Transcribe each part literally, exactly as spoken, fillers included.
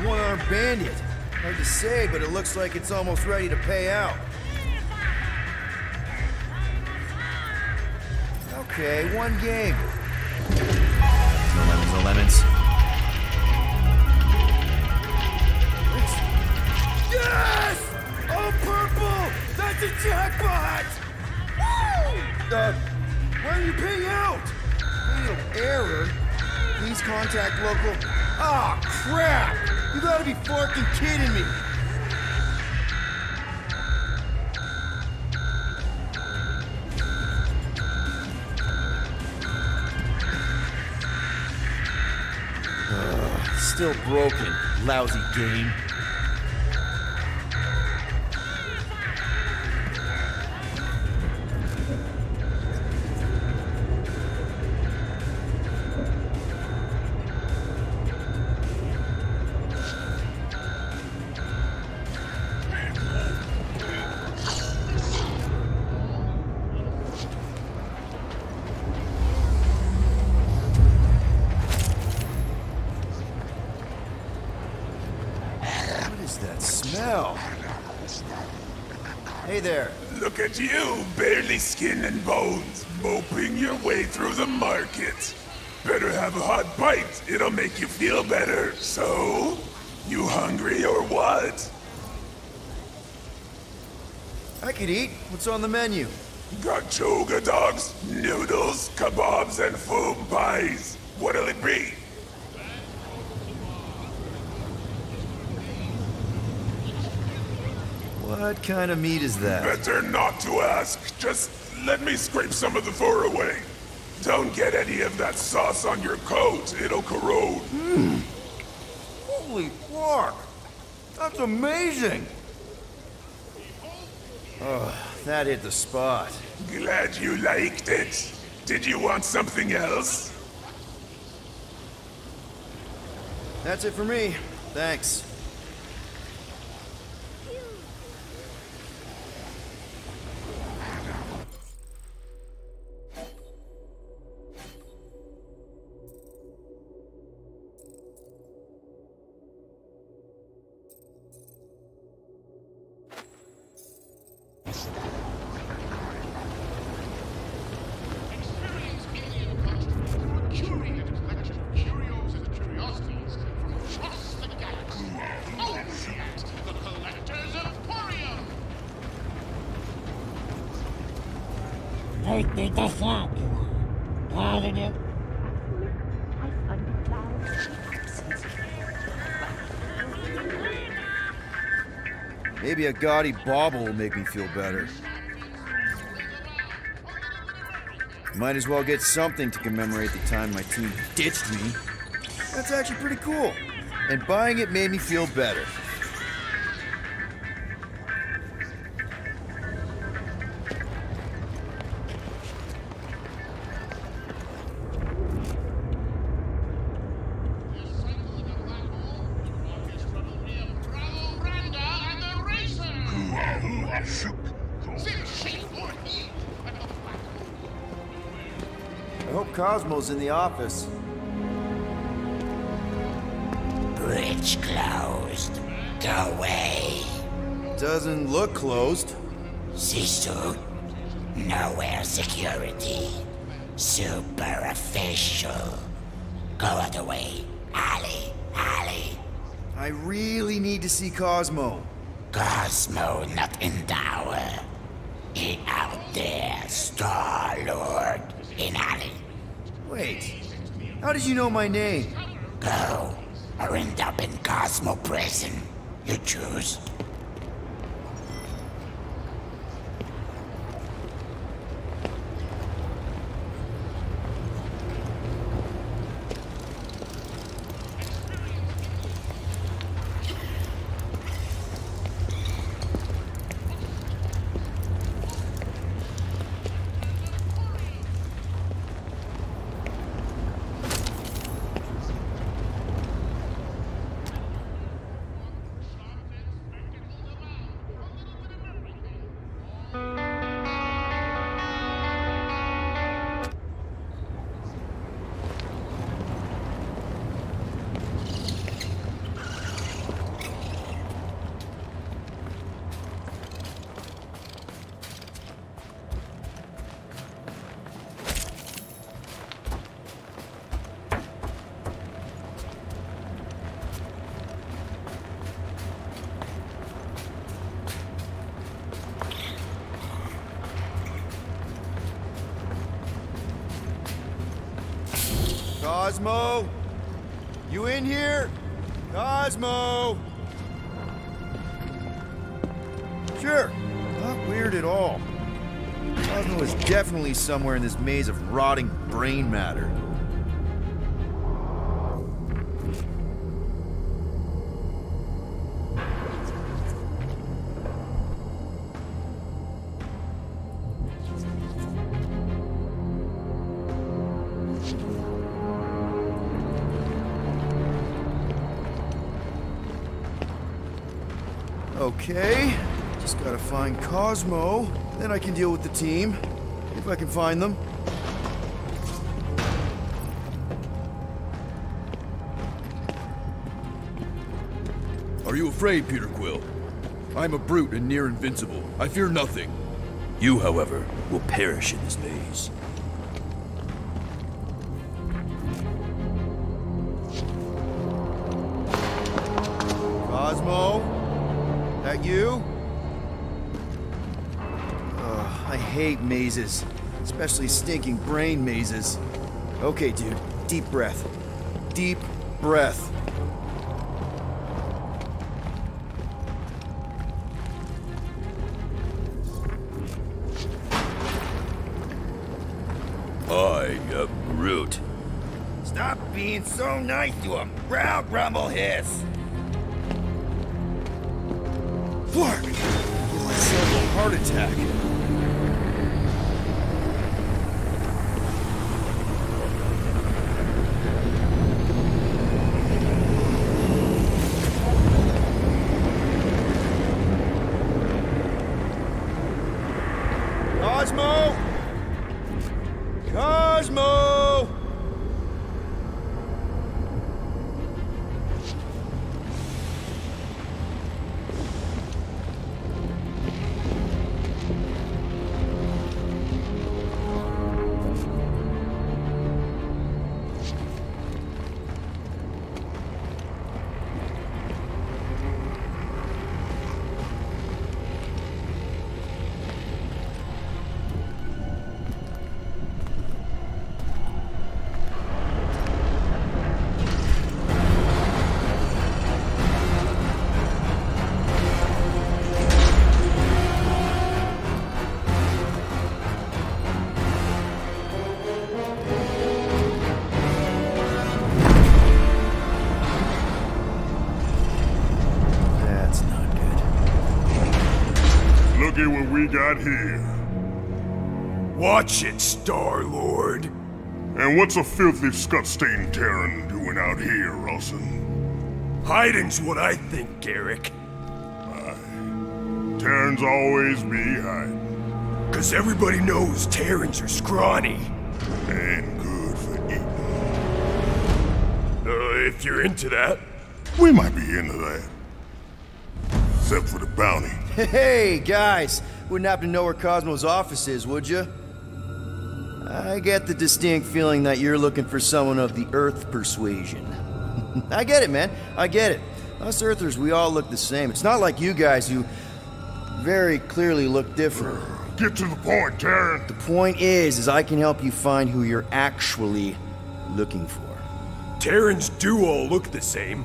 One-armed bandit. Hard to say, but it looks like it's almost ready to pay out. Okay, one game. No lemons, no lemons. Yes! Oh, purple! That's a jackpot! Woo! Uh, why are you paying out? Fatal error. Please contact local. Ah, oh, crap! You gotta be fucking kidding me! Ugh, still broken, lousy game. You, barely skin and bones, moping your way through the market. Better have a hot bite, it'll make you feel better. So, you hungry or what? I could eat. What's on the menu? Got choga dogs, noodles, kebabs, and foam pies. What'll it be? What kind of meat is that? Better not to ask. Just let me scrape some of the fur away. Don't get any of that sauce on your coat. It'll corrode. Mm. Holy fuck! That's amazing! Oh, that hit the spot. Glad you liked it. Did you want something else? That's it for me. Thanks. Maybe a gaudy bauble will make me feel better. Might as well get something to commemorate the time my team ditched me. That's actually pretty cool. And buying it made me feel better. Cosmo's in the office. Bridge closed. Go away. Doesn't look closed. Sisu, nowhere security. Superficial. Go other way. Ali, Ali. I really need to see Cosmo. Cosmo not in tower. He out there, Star-Lord, in Ali. Wait, how did you know my name? Go, or end up in Cosmo prison. You choose. Cosmo? You in here? Cosmo! Sure, not weird at all. Cosmo is definitely somewhere in this maze of rotting brain matter. Okay, just gotta find Cosmo, then I can deal with the team, if I can find them. Are you afraid, Peter Quill? I'm a brute and near invincible. I fear nothing. You, however, will perish in this maze. Cosmo? That you? Oh, I hate mazes, especially stinking brain mazes. Okay, dude, deep breath. Deep breath. I am Groot. Stop being so nice to him. Growl, grumble, hiss. Fuck! Give myself a heart attack. Cosmo! Cosmo! We got here. Watch it, Star-Lord. And what's a filthy scut-stained Terran doing out here, Rossin? Hiding's what I think, Garrick. Aye. Terrans always be hiding. Cause everybody knows Terrans are scrawny. And good for eating. Uh, if you're into that. We might be into that. Except for the bounty. Hey, guys! Wouldn't happen to know where Cosmo's office is, would you? I get the distinct feeling that you're looking for someone of the Earth persuasion. I get it, man. I get it. Us Earthers, we all look the same. It's not like you guys who very clearly look different. Get to the point, Terran! The point is, is I can help you find who you're actually looking for. Terrans do all look the same.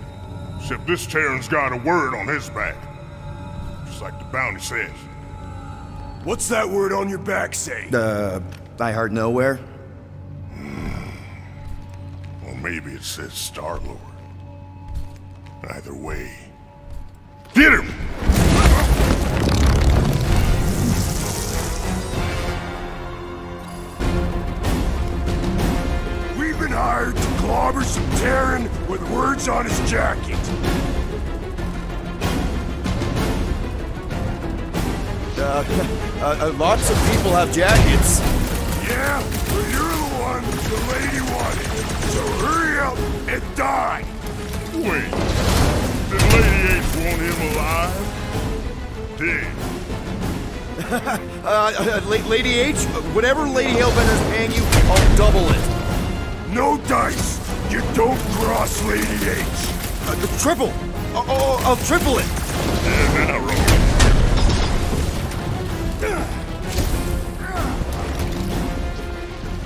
Except this Terran's got a word on his back. Just like the bounty says. What's that word on your back say? Uh, I heard nowhere. Mm. Well, maybe it says Star-Lord. Either way. Get him! We've been hired to clobber some Terran with words on his jacket. Uh, uh, uh, lots of people have jackets. Yeah, but you're the one the lady wanted. So hurry up and die. Wait, the lady ain't want him alive? Dead. uh, uh, Lady H, whatever Lady Hellbender's paying you, I'll double it. No dice. You don't cross Lady H. Uh, triple. Uh, oh, I'll triple it. Yeah, man, I wrote it.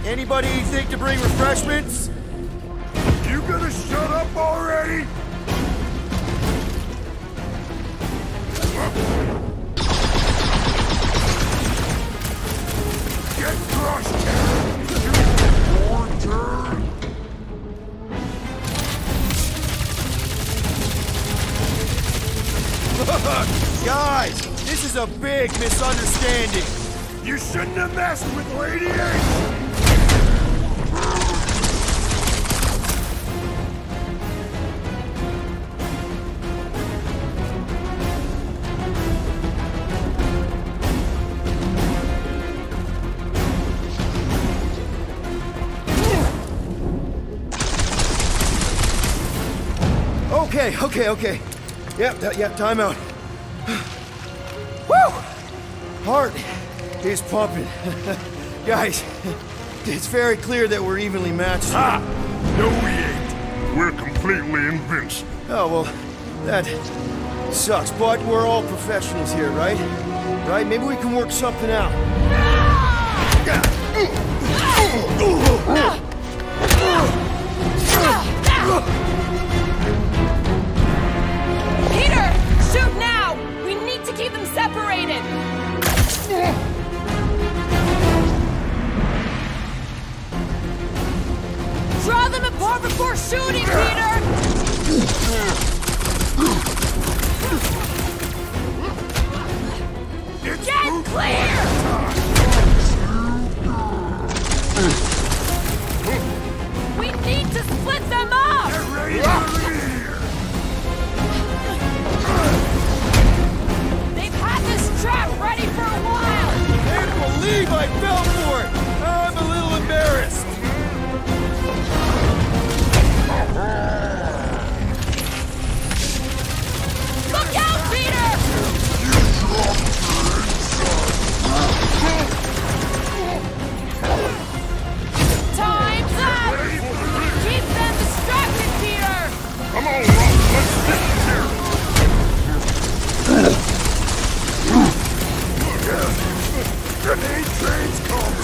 Anybody think to bring refreshments? gonna shut up already? Get crushed, Terran! It's your turn! Guys, this is a big misunderstanding. You shouldn't have messed with Lady H! Okay, okay, okay. Yep, yep, time out. Woo! Heart is pumping. Guys, it's very clear that we're evenly matched. Ha! No, we ain't. We're completely invincible. Oh, well, that sucks. But we're all professionals here, right? Right? Maybe we can work something out. Keep them separated! Draw them apart before shooting, Peter! It's Get clear! We need to split them up! Get ready to leave! Trap ready for a while! I can't believe I fell for it! I'm a little embarrassed! Look out, Peter! You dropped her inside! Time's up! Keep them distracted, Peter! Come on, Rob, let's get here! Grenade trains coming!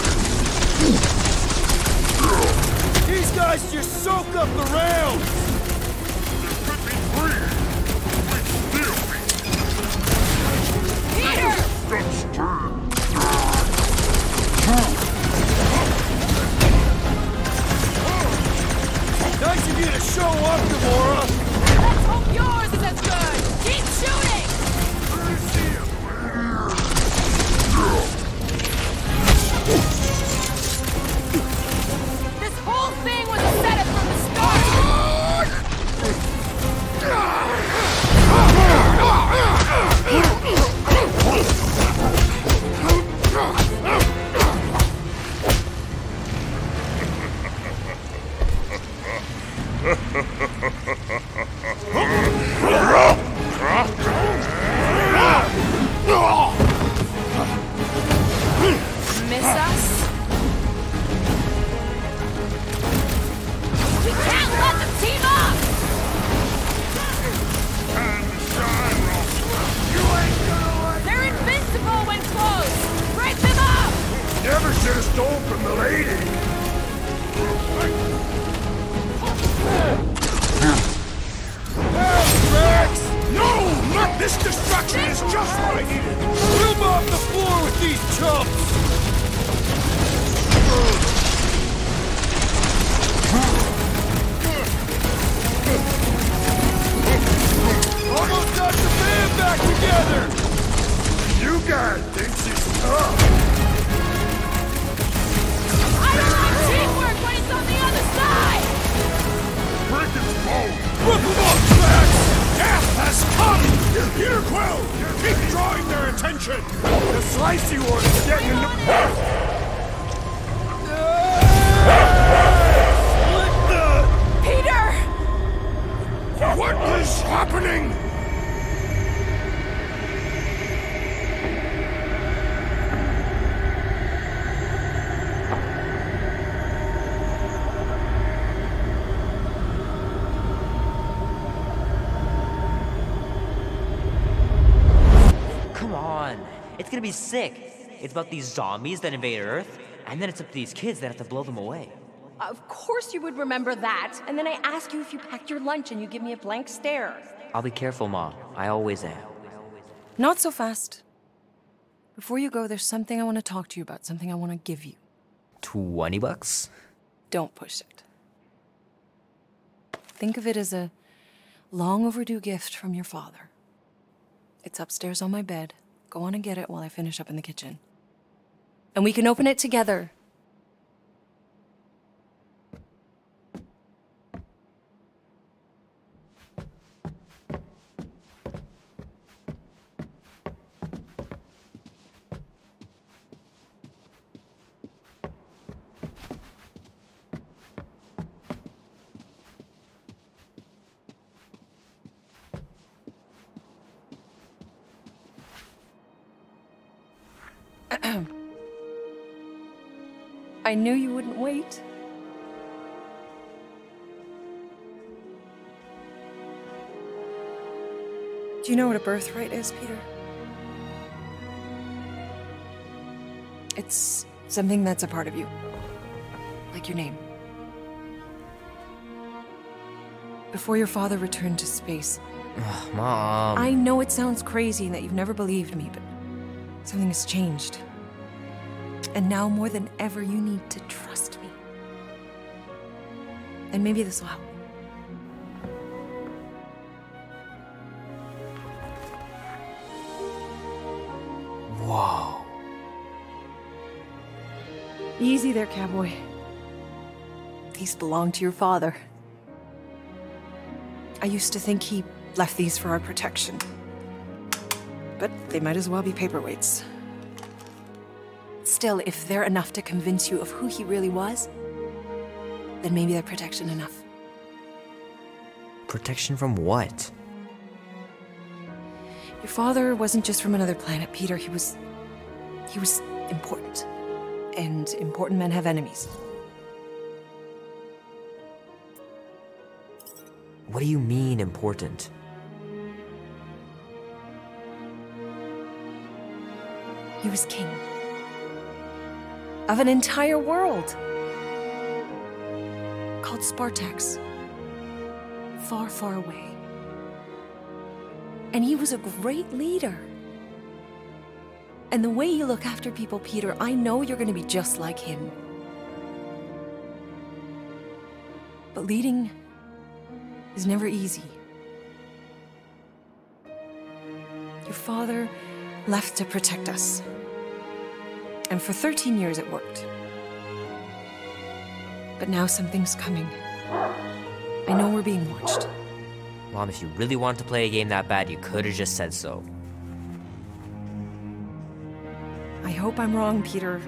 These guys just soak up the rounds! There could be three! We'd still be... Peter! That's turn! Nice of you to show up, Gamora! Let's hope yours is as good! Keep shooting! This whole thing was a setup from the start! Miss us? We can't let them team up! They're invincible when close! Break them up! Never should have stolen from the lady! Help, Rex! No! Not this destruction is just what I needed! Swim off the floor with these chumps! Almost got the band back together! You guys think she's tough! I don't like teamwork when it's on the other side! Break his bone! Rip him off, Max! Death has come! Peter Quill! Keep drawing their attention! The slicey one's getting in the... What is happening? Come on, it's gonna be sick. It's about these zombies that invade Earth, and then it's up to these kids that have to blow them away. Of course you would remember that. And then I ask you if you packed your lunch and you give me a blank stare. I'll be careful, Ma. I always am. Not so fast. Before you go, there's something I want to talk to you about, something I want to give you. twenty bucks? Don't push it. Think of it as a long overdue gift from your father. It's upstairs on my bed. Go on and get it while I finish up in the kitchen. And we can open it together. I knew you wouldn't wait. Do you know what a birthright is, Peter? It's something that's a part of you, like your name. Before your father returned to space. Oh, Mom. I know it sounds crazy and that you've never believed me, but something has changed. And now, more than ever, you need to trust me. And maybe this will help. Whoa. Easy there, cowboy. These belong to your father. I used to think he left these for our protection. But they might as well be paperweights. Still, if they're enough to convince you of who he really was, then maybe they're protection enough. Protection from what? Your father wasn't just from another planet, Peter. He was... he was important. And important men have enemies. What do you mean, important? He was king. Of an entire world. Called Spartax. Far, far away. And he was a great leader. And the way you look after people, Peter, I know you're going to be just like him. But leading is never easy. Your father left to protect us. And for thirteen years it worked. But now something's coming. I know we're being watched. Mom, if you really wanted to play a game that bad, you could have just said so. I hope I'm wrong, Peter.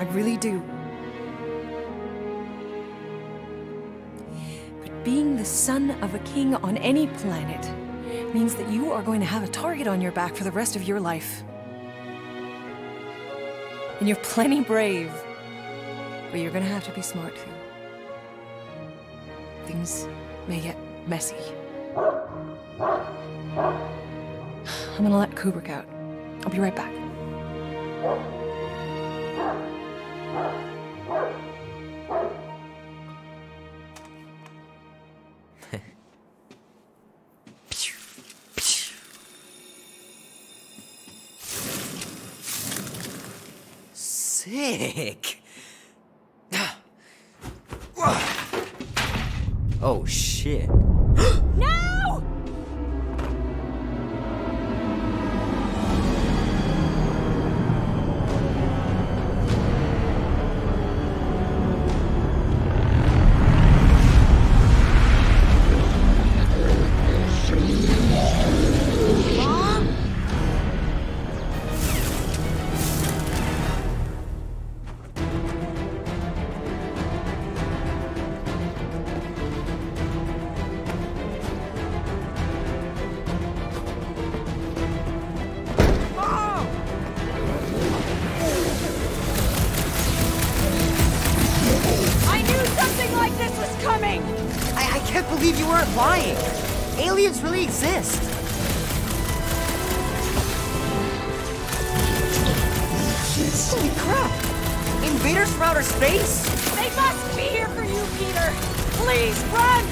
I really do. But being the son of a king on any planet means that you are going to have a target on your back for the rest of your life. And you're plenty brave, but you're gonna have to be smart too. Things may get messy. I'm gonna let Kubrick out. I'll be right back. Oh shit. No! Holy crap! Invaders from outer space? They must be here for you Peter! Please, run!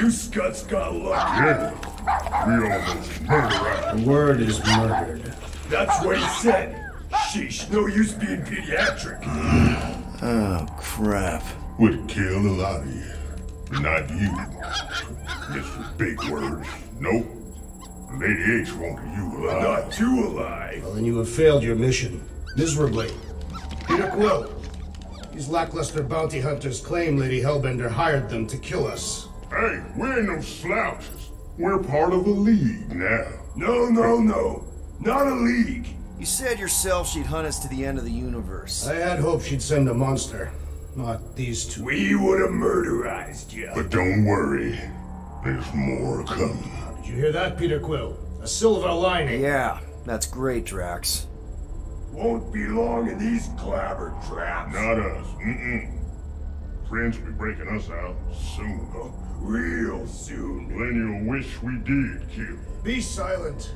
You scuds got lucky. Yeah. We almost murdered. The word is murdered. That's what he said. Sheesh, no use being pediatric. Oh, crap. Would kill a lot of you. Not you. Mister Big Words. Nope. Lady H wanted you alive. Not you alive. Well, then you have failed your mission. Miserably. Peter Quill. These lackluster bounty hunters claim Lady Hellbender hired them to kill us. Hey, we ain't no slouches. We're part of a league now. No, no, no. Not a league. You said yourself she'd hunt us to the end of the universe. I had hoped she'd send a monster. Not these two. We would have murderized you. But don't worry. There's more coming. Did you hear that, Peter Quill? A silver lining. Yeah, that's great, Drax. Won't be long in these clabber traps. Not us. Mm-mm. Friends will be breaking us out soon. Oh. Real soon. Then you'll wish we did kill you. Be silent.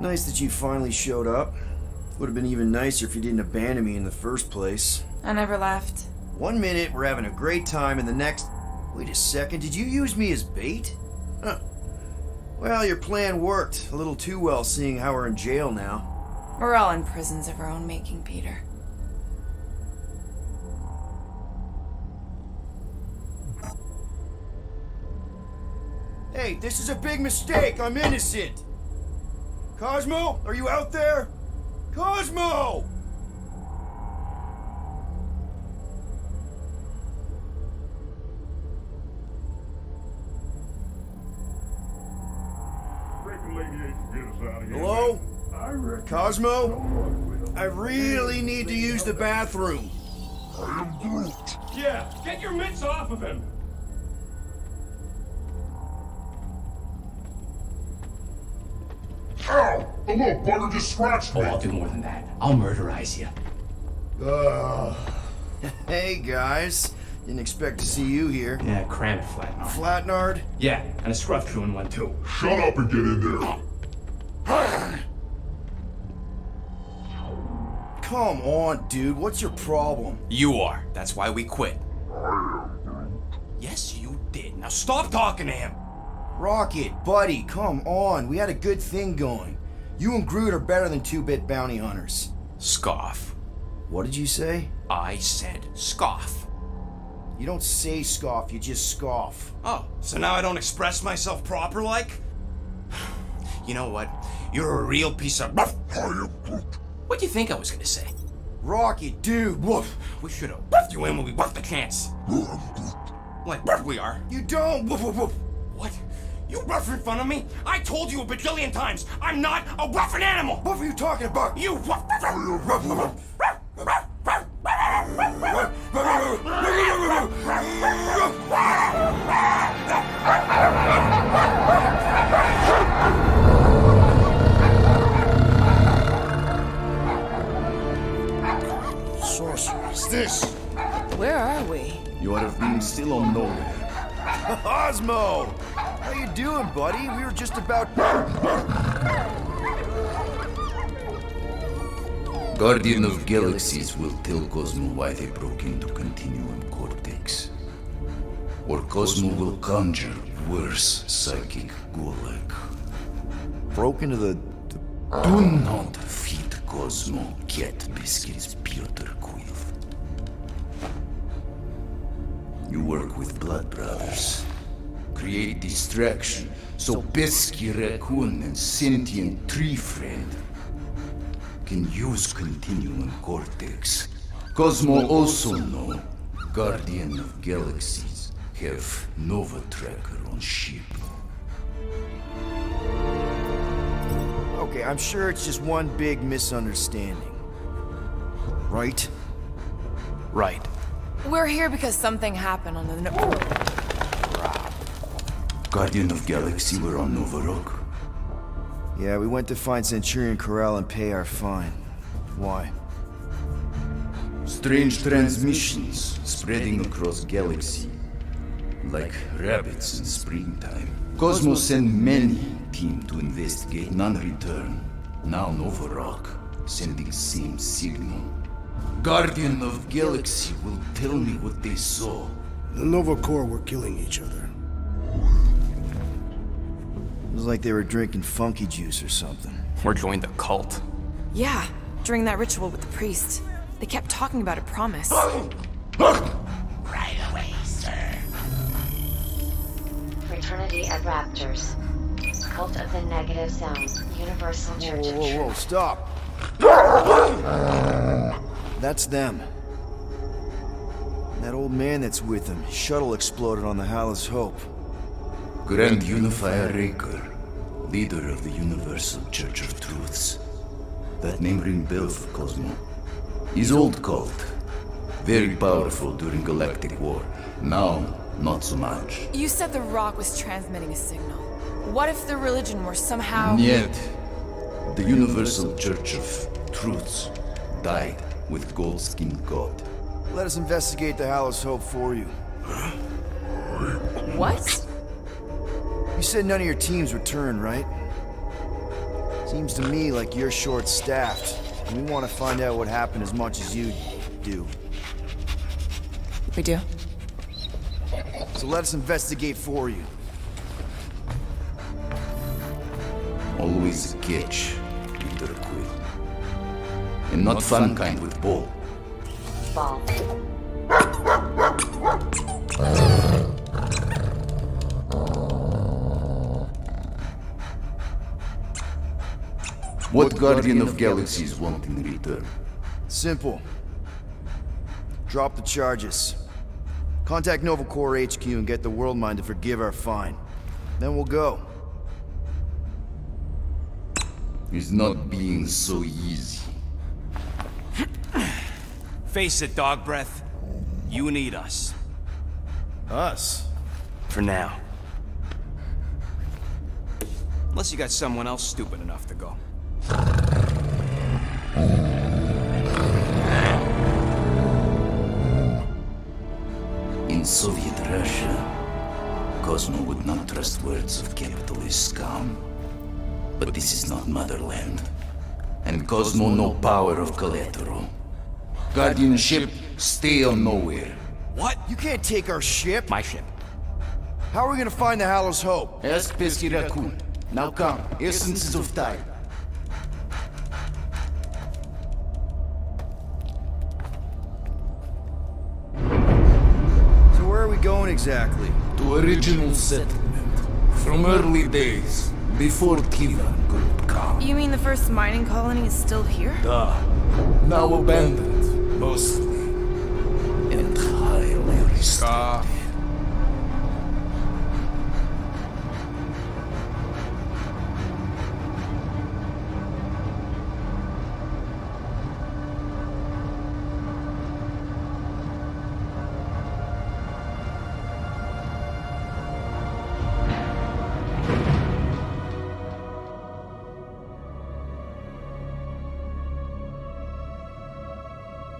Nice that you finally showed up. Would have been even nicer if you didn't abandon me in the first place. I never left. One minute we're having a great time and the next... Wait a second, did you use me as bait? Huh. Well, your plan worked a little too well seeing how we're in jail now. We're all in prisons of our own making, Peter. Hey, this is a big mistake. I'm innocent. Cosmo, are you out there? Cosmo! Hello? Cosmo, I really need to use the bathroom. Yeah, get your mitts off of him. Ow! The little bugger just scratched me. Oh, I'll do more than that. I'll murderize you. Uh. Hey guys, didn't expect to see you here. Yeah, cramped Flatnard. Flatnard? Yeah, and a scruff crew in one too. Shut up and get in there. Come on, dude. What's your problem? You are. That's why we quit. Yes, you did. Now stop talking to him! Rocket, buddy, come on. We had a good thing going. You and Groot are better than two-bit bounty hunters. Scoff. What did you say? I said scoff. You don't say scoff, you just scoff. Oh, so now I don't express myself proper-like? You know what? You're a real piece of... What do you think I was gonna say? Rocket, dude, woof. We should have buffed you in when we buffed the chance. Like buff we are. You don't woof woof woof. What? You buff in front of me? I told you a bajillion times. I'm not a buffing animal. What were you talking about? You woof. This? Where are we? You would have been still on nowhere. Cosmo! How you doing, buddy? We were just about... Guardian of Galaxies will tell Cosmo why they broke into Continuum Cortex. Or Cosmo will conjure worse psychic Gulag. Broke into the... the... Do not feed Cosmo cat biscuits, Peter Quill. You work with Blood Brothers. Create distraction, so pesky raccoon and sentient tree friend can use Continuum Cortex. Cosmo also know Guardian of Galaxies have Nova Tracker on ship. Okay, I'm sure it's just one big misunderstanding. Right? Right. We're here because something happened on the Nova Rock. Guardian of Galaxy were on Nova Rock? Yeah, we went to find Centurion Ko-Rel and pay our fine. Why? Strange transmissions spreading across galaxy. Like rabbits in springtime. Cosmo sent many team to investigate, none return. Now Nova Rock sending same signal. Guardian of Galaxy will tell me what they saw. The Nova Corps were killing each other. It was like they were drinking funky juice or something. Or joined the cult. Yeah, during that ritual with the priest. They kept talking about a promise. Right away, sir. Fraternity at Raptors. Cult of the Negative Zone. Universal Church of Truths. Whoa, whoa, whoa, stop! That's them. That old man that's with him. Shuttle exploded on the Hala's Hope. Grand Unifier Raker. Leader of the Universal Church of Truths. That name ring bell for Cosmo. His old cult. Very powerful during Galactic War. Now, not so much. You said the Rock was transmitting a signal. What if the religion were somehow... And yet, the Universal Church of Truths died. With gold-skinned god. Let us investigate the Hala's Hope for you. What? You said none of your teams returned, right? Seems to me like you're short-staffed, and we want to find out what happened as much as you do. We do. So let us investigate for you. Always a catch, Peter Quill. And not fun kind with ball. Ball. What Guardian of Galaxies want in return? Simple. Drop the charges. Contact Nova Corps H Q and get the World Mind to forgive our fine. Then we'll go. It's not being so easy. Face it, Dog Breath. You need us. Us? For now. Unless you got someone else stupid enough to go. In Soviet Russia, Cosmo would not trust words of capitalist scum. But this is not motherland. And Cosmo no power of collateral. Guardianship, stay on nowhere. What? You can't take our ship? My ship. How are we gonna find the Hallow's Hope? Ask Pesky Raccoon. Now come, essences of time. So where are we going exactly? To original settlement. From early days, before Kiva could come. You mean the first mining colony is still here? Duh. Now abandoned. Mostly entirely restored. Uh.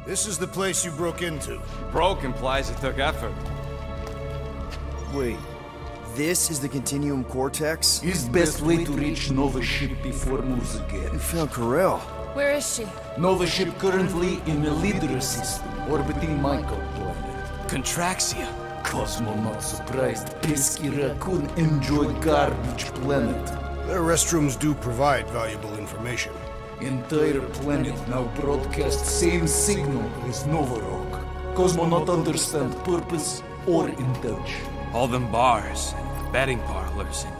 This is the place you broke into. Broke implies it took effort. Wait, this is the Continuum Cortex? Is best way to reach Nova ship before moves again. You found Ko-Rel. Where is she? Nova ship currently in the Lidra system, orbiting Michael planet. Contraxia. Cosmo not surprised. Pesky Raccoon enjoy garbage planet. Their restrooms do provide valuable information. Entire planet now broadcasts same signal as Nova Rock. Cosmo not understand purpose or indulge. All them bars, and betting parlors, and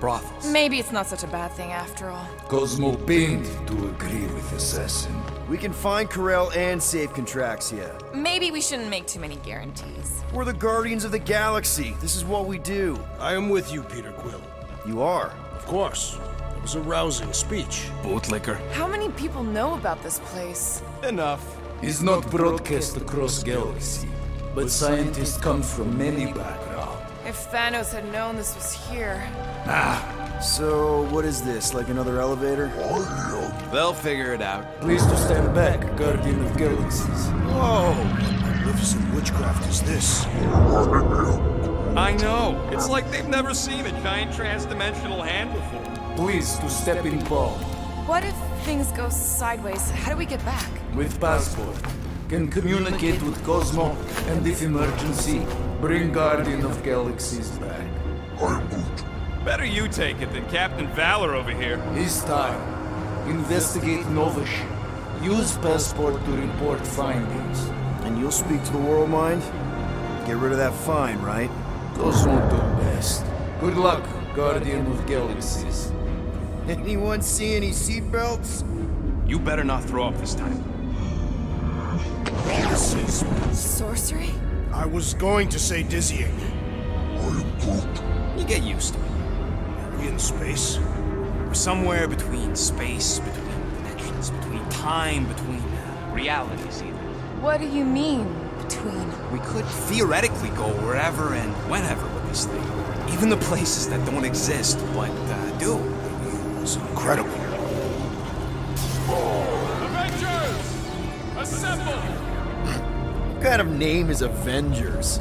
brothels. Maybe it's not such a bad thing after all. Cosmo pained to agree with Assassin. We can find Ko-Rel and save Contraxia. Maybe we shouldn't make too many guarantees. We're the Guardians of the Galaxy. This is what we do. I am with you, Peter Quill. You are? Of course. It was a rousing speech. Bootlicker. How many people know about this place? Enough. It's not broadcast across galaxy, but scientists come from many backgrounds. If Thanos had known this was here... Ah! So, what is this, like another elevator? They'll figure it out. Please to stand back, Guardian of Galaxies. Whoa! What magnificent witchcraft is this? I know! It's like they've never seen a giant trans-dimensional hand before. Please to step in, Paul. What if things go sideways? How do we get back? With passport. Can communicate with Cosmo, and if emergency, bring Guardian of Galaxies back. I would. Better you take it than Captain Valor over here. This time, investigate Nova ship. Use passport to report findings. And you'll speak to the world mind? Get rid of that fine, right? Cosmo do best. Good luck, Guardian of Galaxies. Anyone see any seatbelts? You better not throw up this time. This is... Sorcery? I was going to say dizzying. You get used to it. Are we in space? We're somewhere between space, between dimensions, between time, between realities even. What do you mean, between? We could theoretically go wherever and whenever with this thing. Even the places that don't exist, but uh, do. It's incredible. Avengers! Assemble! What kind of name is Avengers?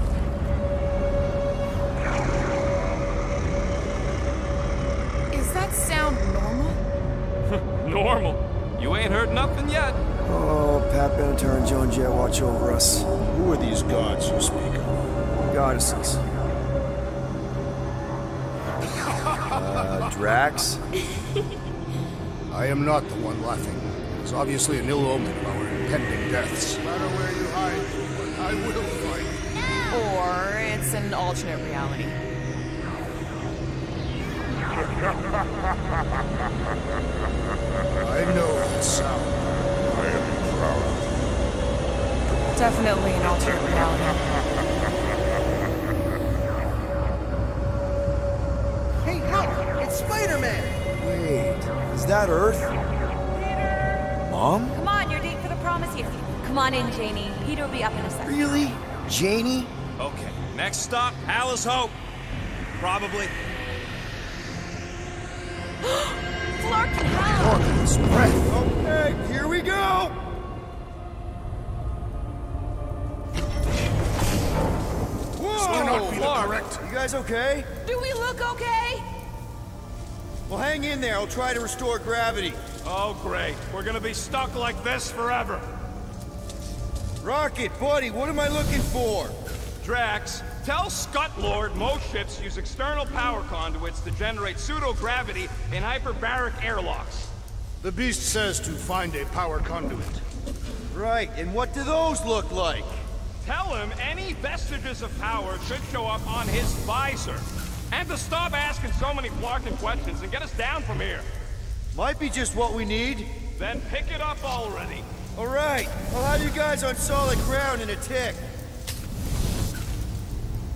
Is that sound normal? Normal? You ain't heard nothing yet. Oh, Pat Benatar and Joan Jett watch over us. Who are these gods you speak of? Goddesses. Uh, Drax? I am not the one laughing. It's obviously an ill omen of our impending deaths. No matter where you hide, I will fight. Or it's an alternate reality. I know the sound. I am proud. Definitely an alternate reality. Hey, look! It's Spider-Man! Wait, is that Earth? Mom? Come on, your date for the prom is here. Come on in, Janie. Peter will be up in a second. Really? Janie? Okay, next stop, Hala's Hope. Probably. Florkin's breath. Okay, here we go! Whoa! Be correct. You guys okay? Do we look okay? Well, hang in there. I'll try to restore gravity. Oh, great. We're gonna be stuck like this forever. Rocket, buddy, what am I looking for? Drax, tell Scutlord most ships use external power conduits to generate pseudo-gravity in hyperbaric airlocks. The beast says to find a power conduit. Right, and what do those look like? Tell him any vestiges of power should show up on his visor. And to stop asking so many Flarkin questions and get us down from here. Might be just what we need. Then pick it up already. All right, I'll have you guys on solid ground in a tick.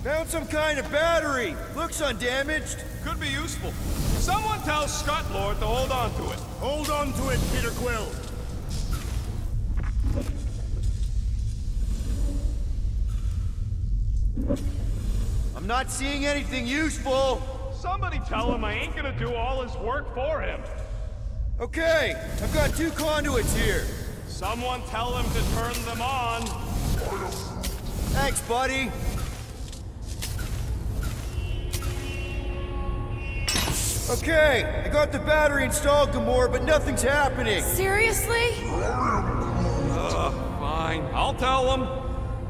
Found some kind of battery. Looks undamaged. Could be useful. Someone tells Scutlord to hold on to it. Hold on to it, Peter Quill. I'm not seeing anything useful. Somebody tell him I ain't gonna do all his work for him. Okay, I've got two conduits here. Someone tell them to turn them on. Thanks, buddy. Okay, I got the battery installed, Gamora, but nothing's happening. Seriously? Uh, fine. I'll tell them.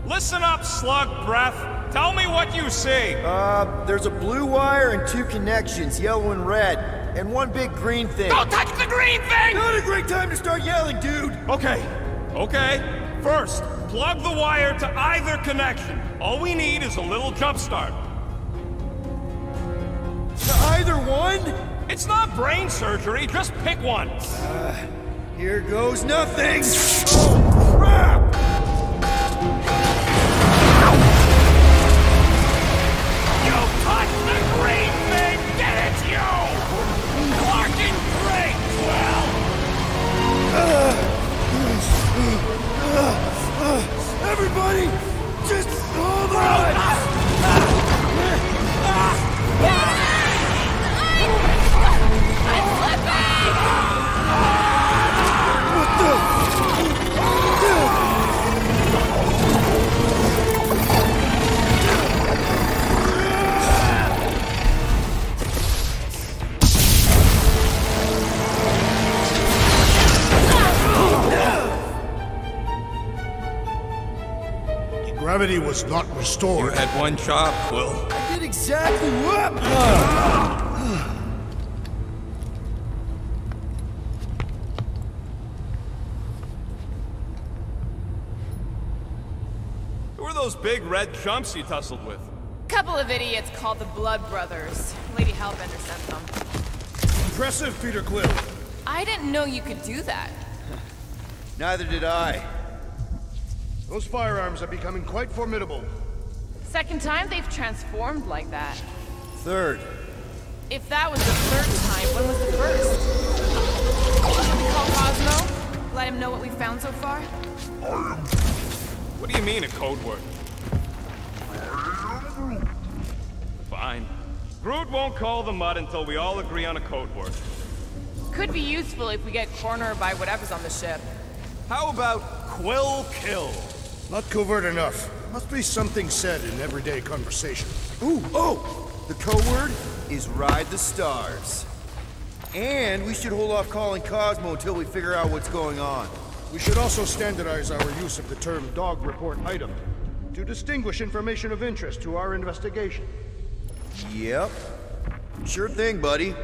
Listen up, slug breath. Tell me what you see. Uh, there's a blue wire and two connections, yellow and red. And one big green thing. Don't touch the green thing! Not a great time to start yelling, dude! Okay, okay. First, plug the wire to either connection. All we need is a little jump start. To either one? It's not brain surgery, just pick one. Uh, here goes nothing. Oh, crap! You touched the green thing, didn't you? Fucking great, Quill! Uh, uh, uh, everybody, just hold on! Uh, uh, uh, uh, uh, I'm slipping! What the? Gravity was not restored. You had one job, Quill. I did exactly what? Uh. Those big red chumps he tussled with. Couple of idiots called the Blood Brothers. Lady Hellbender sent them. Impressive, Peter Quill. I didn't know you could do that. Neither did I. Those firearms are becoming quite formidable. Second time they've transformed like that. Third. If that was the third time, when was the first? Should we call Cosmo? Let him know what we've found so far? What do you mean, a code word? Fine. Groot won't call the mud until we all agree on a code word. Could be useful if we get cornered by whatever's on the ship. How about Quill Kill? Not covert enough. Must be something said in everyday conversation. Ooh, oh! The code word is Ride the Stars. And we should hold off calling Cosmo until we figure out what's going on. We should also standardize our use of the term dog report item to distinguish information of interest to our investigation. Yep. Sure thing, buddy.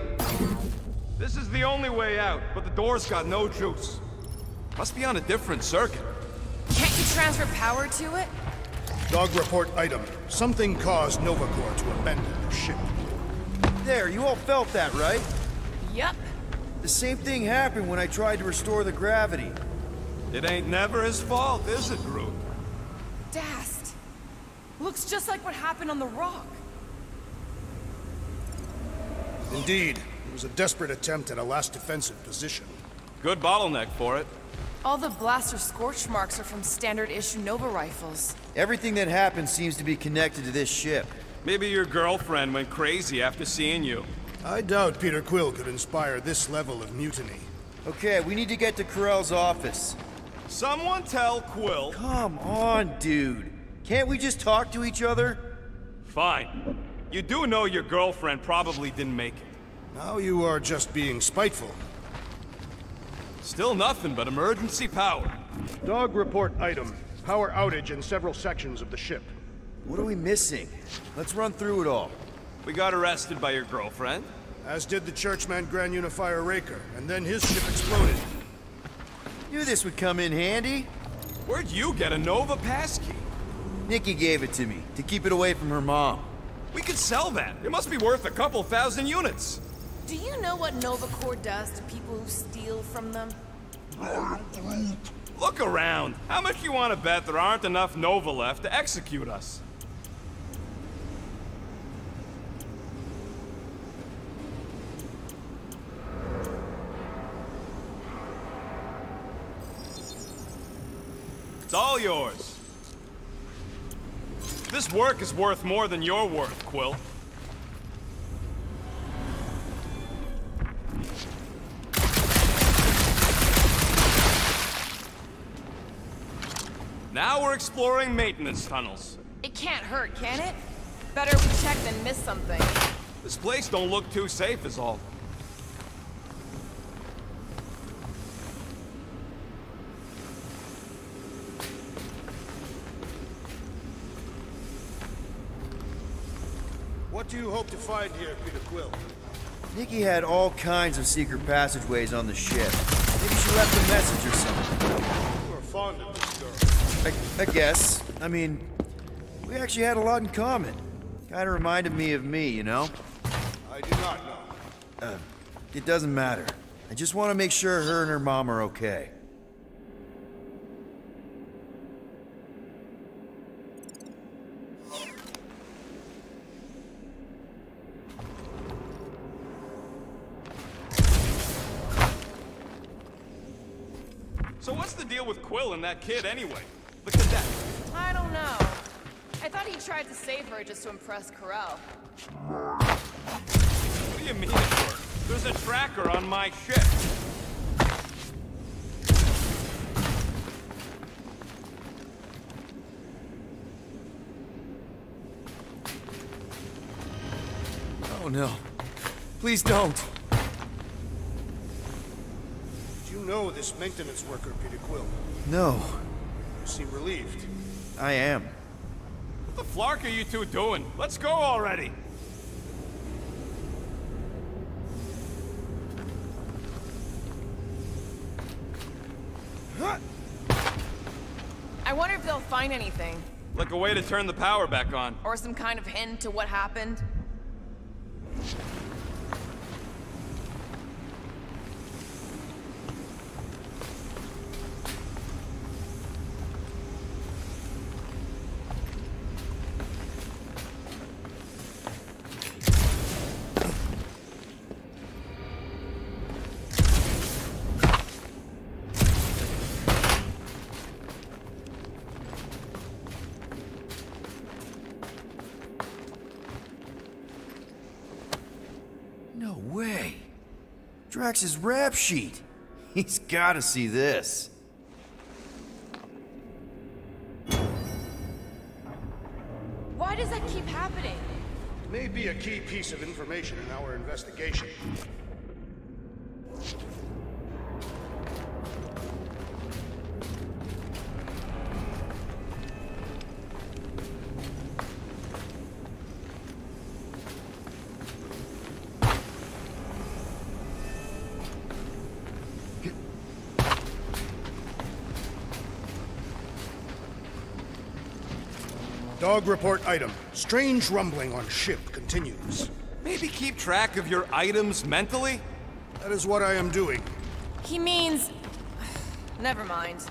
This is the only way out, but the door's got no juice. Must be on a different circuit. Can't you transfer power to it? Dog report item. Something caused Nova Corps to abandon their ship. There, you all felt that, right? Yep. The same thing happened when I tried to restore the gravity. It ain't never his fault, is it, Groot? Dast. Looks just like what happened on the rock. Indeed. It was a desperate attempt at a last defensive position. Good bottleneck for it. All the blaster scorch marks are from standard-issue Nova rifles. Everything that happened seems to be connected to this ship. Maybe your girlfriend went crazy after seeing you. I doubt Peter Quill could inspire this level of mutiny. Okay, we need to get to Ko-Rel's office. Someone tell Quill. Come on, dude. Can't we just talk to each other? Fine. You do know your girlfriend probably didn't make it. Now you are just being spiteful. Still nothing but emergency power. Dog report item. Power outage in several sections of the ship. What are we missing? Let's run through it all. We got arrested by your girlfriend. As did the churchman Grand Unifier Raker, and then his ship exploded. Knew this would come in handy. Where'd you get a Nova passkey? Nikki gave it to me, to keep it away from her mom. We could sell that. It must be worth a couple thousand units. Do you know what Nova Corps does to people who steal from them? Look around. How much you want to bet there aren't enough Nova left to execute us? It's all yours. This work is worth more than your worth, Quill. Now we're exploring maintenance tunnels. It can't hurt, can it? Better we check than miss something. This place don't look too safe is all. What do you hope to find here, Peter Quill? Nikki had all kinds of secret passageways on the ship. Maybe she left a message or something. You are fond of this girl. I, I guess. I mean, we actually had a lot in common. Kinda reminded me of me, you know? I do not know. Uh, it doesn't matter. I just want to make sure her and her mom are okay. So what's the deal with Quill and that kid anyway? Look at that. I don't know. I thought he tried to save her just to impress Ko-Rel. What do you mean it worked? There's a tracker on my ship. Oh no. Please don't. Did you know this maintenance worker, Peter Quill? No. You seem relieved. I am. What the flark are you two doing? Let's go already. I wonder if they'll find anything. Like a way to turn the power back on. Or some kind of hint to what happened. His rap sheet. He's got to see this. Why does that keep happening? It may be a key piece of information in our investigation. Log report item. Strange rumbling on ship continues. Maybe keep track of your items mentally? That is what I am doing. He means... Never mind.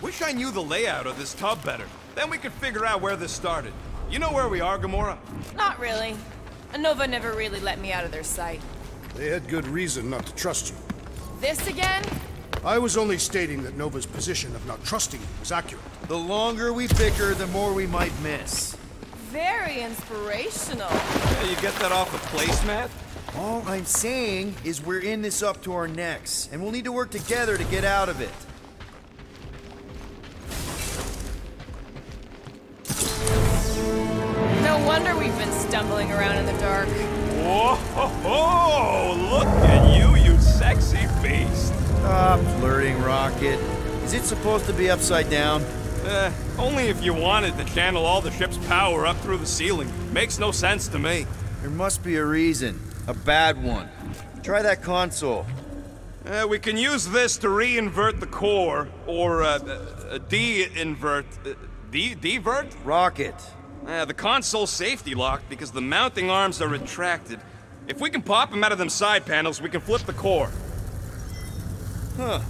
Wish I knew the layout of this tub better. Then we could figure out where this started. You know where we are, Gamora? Not really. Nova never really let me out of their sight. They had good reason not to trust you. This again? I was only stating that Nova's position of not trusting you was accurate. The longer we bicker, the more we might miss. Very inspirational. Yeah, you get that off a placemat? All I'm saying is we're in this up to our necks, and we'll need to work together to get out of it. Stumbling around in the dark. Whoa, ho, ho. Look at you, you sexy beast. Ah, flirting, Rocket. Is it supposed to be upside down? Eh, only if you wanted to channel all the ship's power up through the ceiling. Makes no sense to me. There must be a reason. A bad one. Try that console. Uh, we can use this to re-invert the core, or uh, uh, de-invert... Uh, de-de-vert? Rocket. Uh, the console's safety locked because the mounting arms are retracted. If we can pop them out of them side panels, we can flip the core. Huh.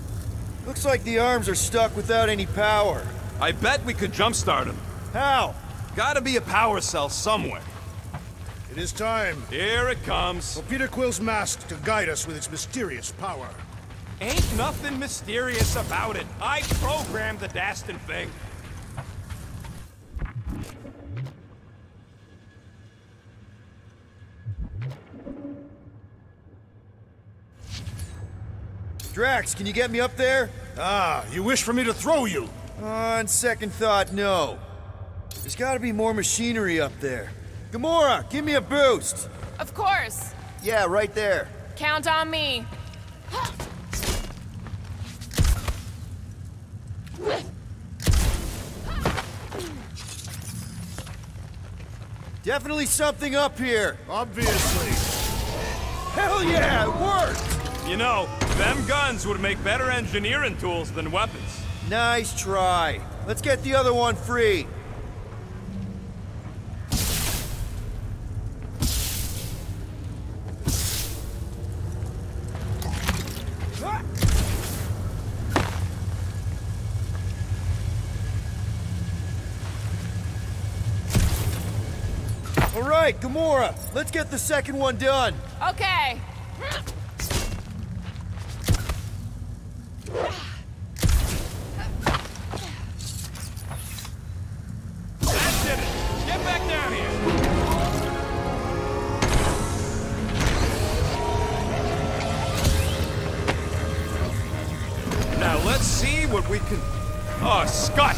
Looks like the arms are stuck without any power. I bet we could jumpstart them. How? Gotta be a power cell somewhere. It is time. Here it comes. For Peter Quill's mask to guide us with its mysterious power. Ain't nothing mysterious about it. I programmed the Dastin thing. Drax, can you get me up there? Ah, you wish for me to throw you? On second thought, no. There's gotta be more machinery up there. Gamora, give me a boost! Of course! Yeah, right there. Count on me. Definitely something up here. Obviously. Hell yeah, it worked! You know, them guns would make better engineering tools than weapons. Nice try. Let's get the other one free. Alright, Gamora, let's get the second one done. Okay. That's it. Get back down here. Now let's see what we can... Oh, Scott!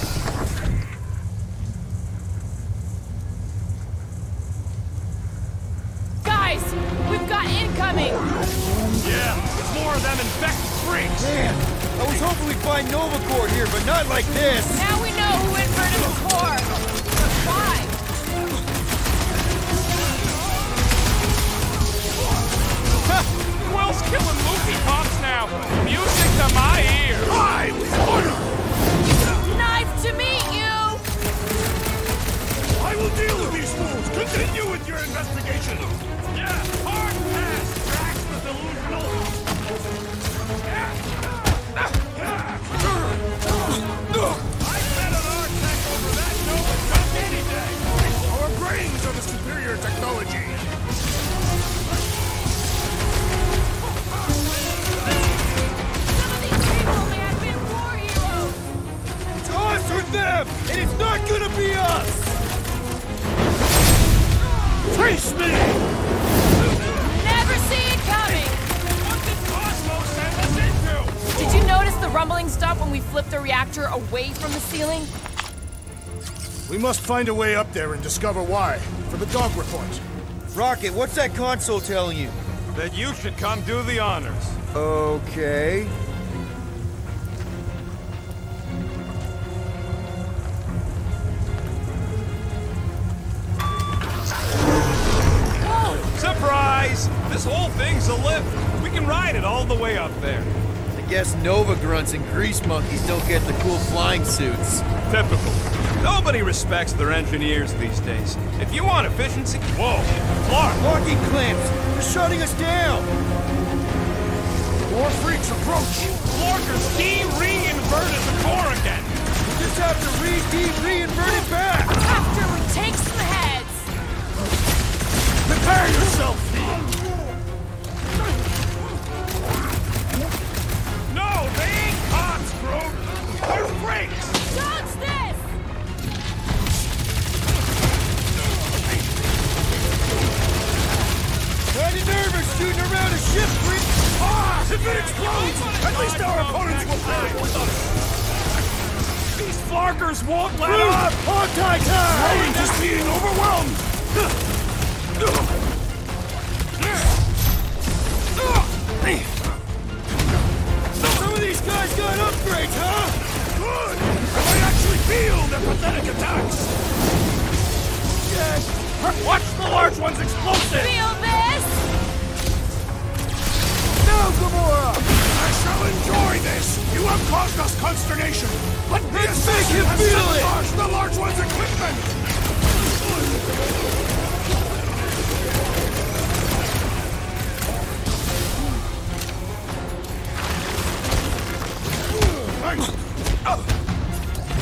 Find Nova Corps here, but not like this! Now we know who inverted the core! But why? Ha! Quill's killing loopy pops now! Music to my ears! I was ordered! Nice to meet you! I will deal with these fools! Continue with your investigation! Yeah! Hard pass! Tracks the delusional! Yeah! Ah! Brains are the superior technology! Some of these people may have been war heroes! It's us or them! And it's not gonna be us! Face me! Never see it coming! What did Cosmo send us into? Did you notice the rumbling stop when we flipped the reactor away from the ceiling? We must find a way up there and discover why, for the dog report. Rocket, what's that console telling you? That you should come do the honors. Okay. Whoa. Surprise! This whole thing's a lift. We can ride it all the way up there. I guess Nova grunts and grease monkeys don't get the cool flying suits. Typical. Nobody respects their engineers these days. If you want efficiency... Whoa! Clark! Locking clamps! They're shutting us down! More freaks approach! Clarker's de-re-inverted the core again! We'll just have to re-de-re-invert it back! After we take some heads! Prepare yourself! No! They ain't cops, bro! They're freaks! Dodge this! Kind of nervous shooting around a ship, Kree! Ah! If it explodes, at least our opponents will play with us! These Flarkers won't let up! Hog tie time! Rage is being overwhelmed! Some of these guys got upgrades, huh? Good! I actually feel their pathetic attacks! Yes! Watch the large one's explosive! Feel this? No, Gamora! I shall enjoy this! You have caused us consternation! Let me make him feel it! Sabotage the large one's equipment!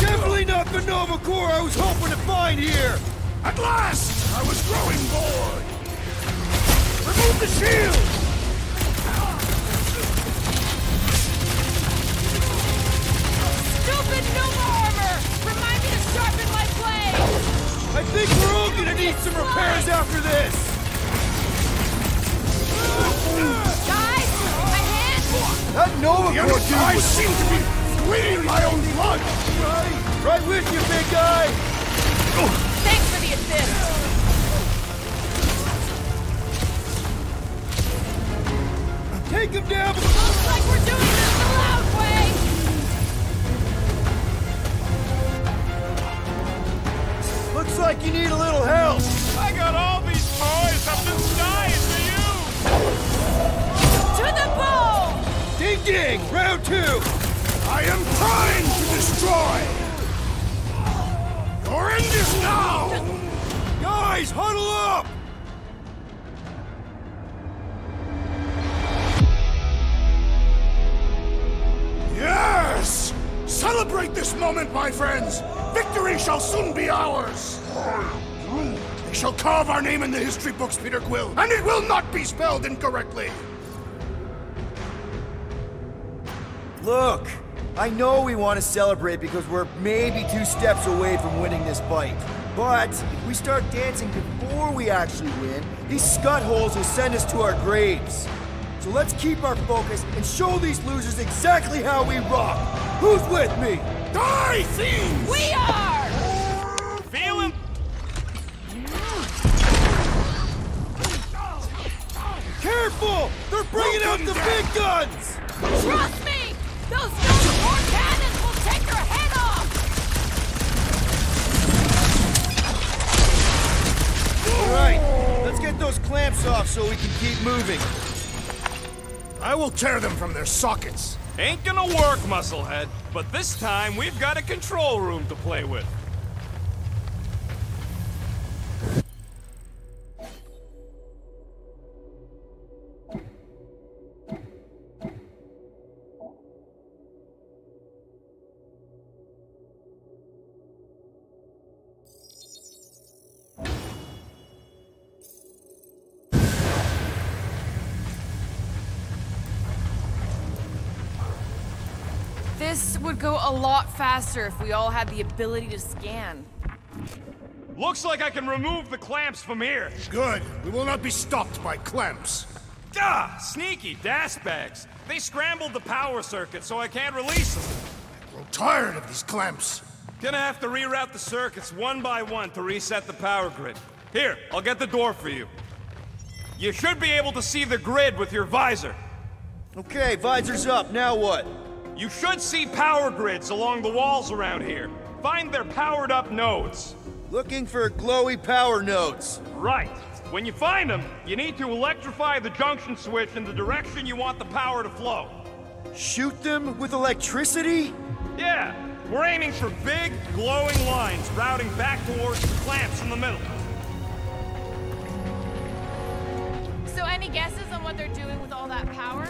Definitely not the Nova Corps I was hoping to find here! At last! I was growing bored! Remove the shield! Stupid Nova armor! Remind me to sharpen my blade! I think we're all gonna need some repairs after this! Guys, my hand! That Nova Corps dude I seem to be bleeding my own blood! Right, right with you, big guy! Thanks for the assist! Take him down! Looks like we're doing this the loud way! Looks like you need a little help! I got Beginning round two. I am trying to destroy. You're in this now. Guys, huddle up. Yes! Celebrate this moment, my friends. Victory shall soon be ours. We shall carve our name in the history books, Peter Quill, and it will not be spelled incorrectly. Look, I know we want to celebrate because we're maybe two steps away from winning this fight. But if we start dancing before we actually win, these scud holes will send us to our graves. So let's keep our focus and show these losers exactly how we rock. Who's with me? Die, thieves! We are! Feel him? Careful! They're bringing out the big guns! Trust me! Those Nova Corps cannons will take their head off! Alright, let's get those clamps off so we can keep moving. I will tear them from their sockets. Ain't gonna work, musclehead. But this time, we've got a control room to play with. This would go a lot faster if we all had the ability to scan. Looks like I can remove the clamps from here. Good. We will not be stopped by clamps. Duh! Sneaky dashbags. They scrambled the power circuit, so I can't release them. I grow tired of these clamps. Gonna have to reroute the circuits one by one to reset the power grid. Here, I'll get the door for you. You should be able to see the grid with your visor. Okay, visor's up. Now what? You should see power grids along the walls around here. Find their powered-up nodes. Looking for glowy power nodes. Right. When you find them, you need to electrify the junction switch in the direction you want the power to flow. Shoot them with electricity? Yeah. We're aiming for big, glowing lines routing back towards the clamps in the middle. So any guesses on what they're doing with all that power?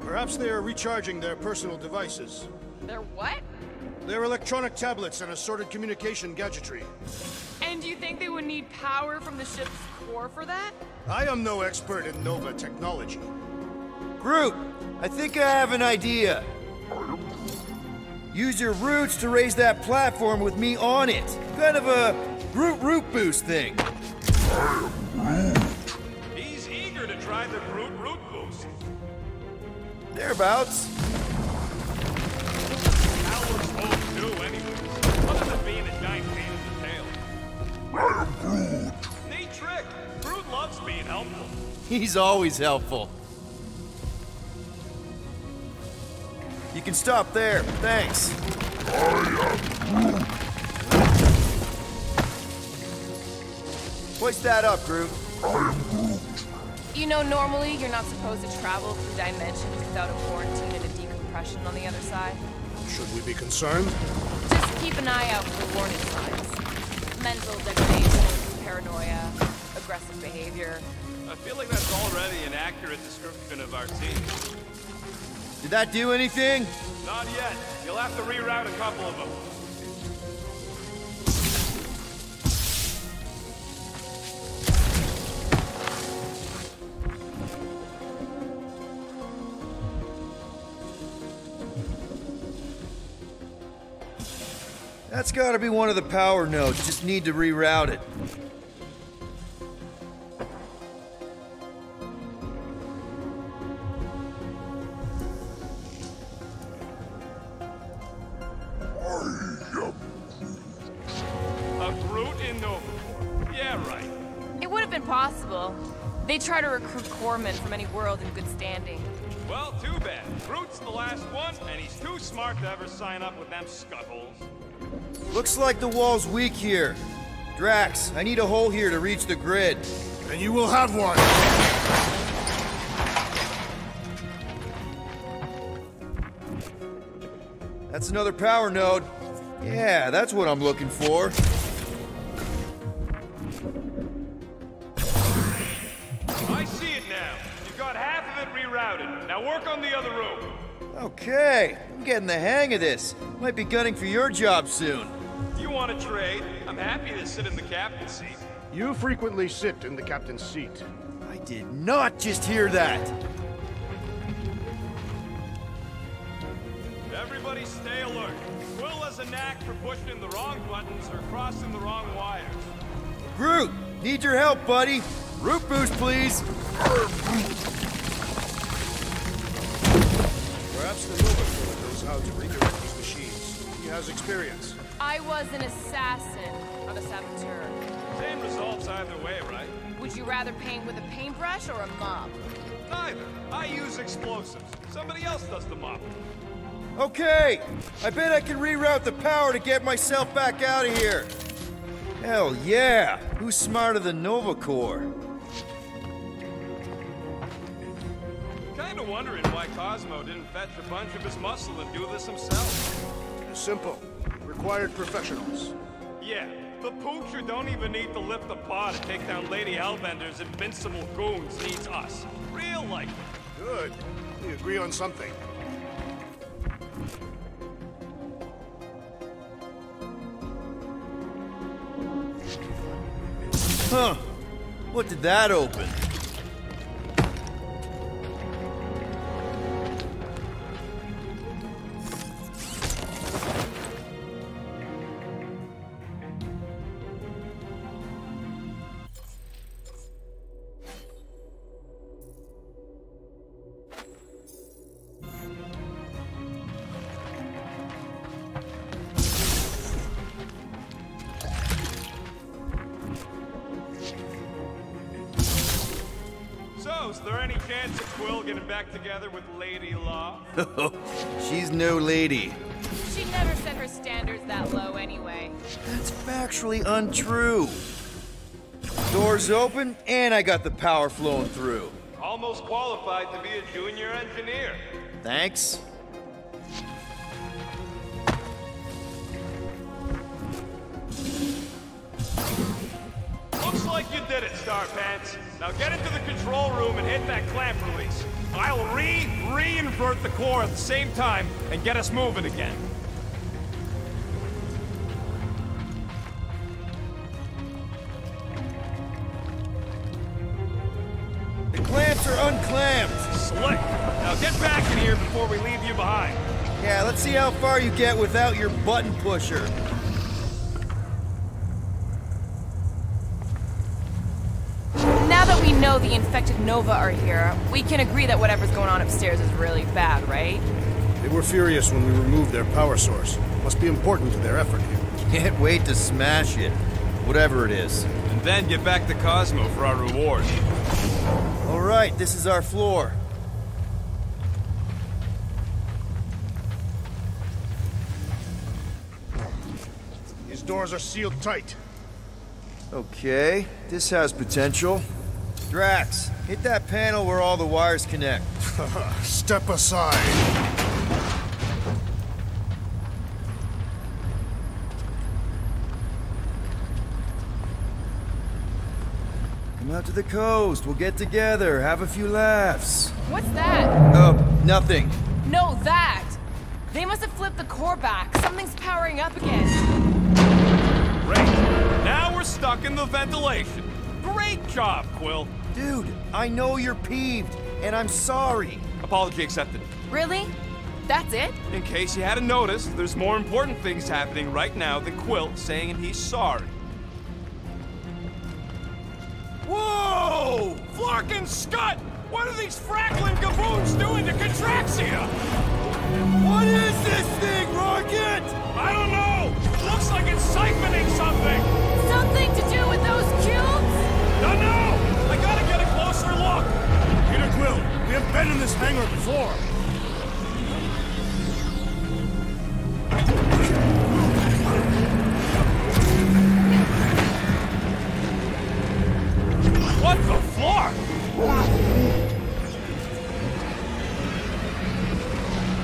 Perhaps they are recharging their personal devices. Their what? Their electronic tablets and assorted communication gadgetry. And do you think they would need power from the ship's core for that? I am no expert in Nova technology. Groot, I think I have an idea. Use your roots to raise that platform with me on it. Kind of a Groot root boost thing. He's eager to try the Groot root boost. Thereabouts. Hala's Hope too, anyways. Other than being a giant pain in the tail. I'm Groot. Neat trick. Groot loves being helpful. He's always helpful. You can stop there. Thanks. I am Groot. Hoist that up, Groot. I am Groot. You know, normally, you're not supposed to travel through dimensions without a quarantine and a decompression on the other side. Should we be concerned? Just keep an eye out for the warning signs. Mental degradation, paranoia, aggressive behavior. I feel like that's already an accurate description of our team. Did that do anything? Not yet. You'll have to reroute a couple of them. That's gotta be one of the power nodes. Just need to reroute it. A Groot in Nova Corps. Yeah, right. It would have been possible. They try to recruit corpsmen from any world in good standing. Well, too bad. Groot's the last one, and he's too smart to ever sign up with them scuttles. Looks like the wall's weak here. Drax, I need a hole here to reach the grid. And you will have one. That's another power node. Yeah, that's what I'm looking for. I see it now. You got half of it rerouted. Now work on the other room. Okay, I'm getting the hang of this. Might be gunning for your job soon. If you want to trade, I'm happy to sit in the captain's seat. You frequently sit in the captain's seat. I did not just hear that. Everybody stay alert. Quill has a knack for pushing the wrong buttons or crossing the wrong wires. Groot, need your help, buddy. Root boost, please. Perhaps the Nova Corps knows how to redirect these machines. He has experience. I was an assassin, not a saboteur. Same results either way, right? Would you rather paint with a paintbrush or a mop? Neither. I use explosives. Somebody else does the mop. Okay, I bet I can reroute the power to get myself back out of here. Hell yeah, who's smarter than Nova Corps? Kinda wondering why Cosmo didn't fetch a bunch of his muscle and do this himself. Simple, required professionals. Yeah, the poocher don't even need to lift the paw to take down Lady Hellbender's invincible goons needs us. Real life. Good, we agree on something. Huh. What did that open? She's no lady. She never set her standards that low anyway. That's factually untrue. Doors open, and I got the power flowing through. Almost qualified to be a junior engineer. Thanks. Looks like you did it, Star Pants. Now get into the control room and hit that clamp release. I'll re-re-invert the core at the same time and get us moving again. The clamps are unclamped. Slick. Now get back in here before we leave you behind. Yeah, let's see how far you get without your button pusher. Now the infected Nova are here, we can agree that whatever's going on upstairs is really bad, right? They were furious when we removed their power source. Must be important to their effort here. Can't wait to smash it, whatever it is. And then get back to Cosmo for our reward. All right, this is our floor. These doors are sealed tight. Okay, this has potential. Drax, hit that panel where all the wires connect. Step aside. Come out to the coast. We'll get together, have a few laughs. What's that? Oh, uh, nothing. No, that. They must have flipped the core back. Something's powering up again. Great. Now we're stuck in the ventilation. Great job, Quill. Dude, I know you're peeved, and I'm sorry. Apology accepted. Really? That's it? In case you hadn't noticed, there's more important things happening right now than Quill saying he's sorry. Whoa! Flarkin' Scud! What are these fracklin' gaboons doing to Contraxia? What is this thing, Rocket? I don't know! Looks like it's siphoning something! Something to do with those cubes? No, no! I gotta get a closer look! Peter Quill, we have been in this hangar before! What the floor?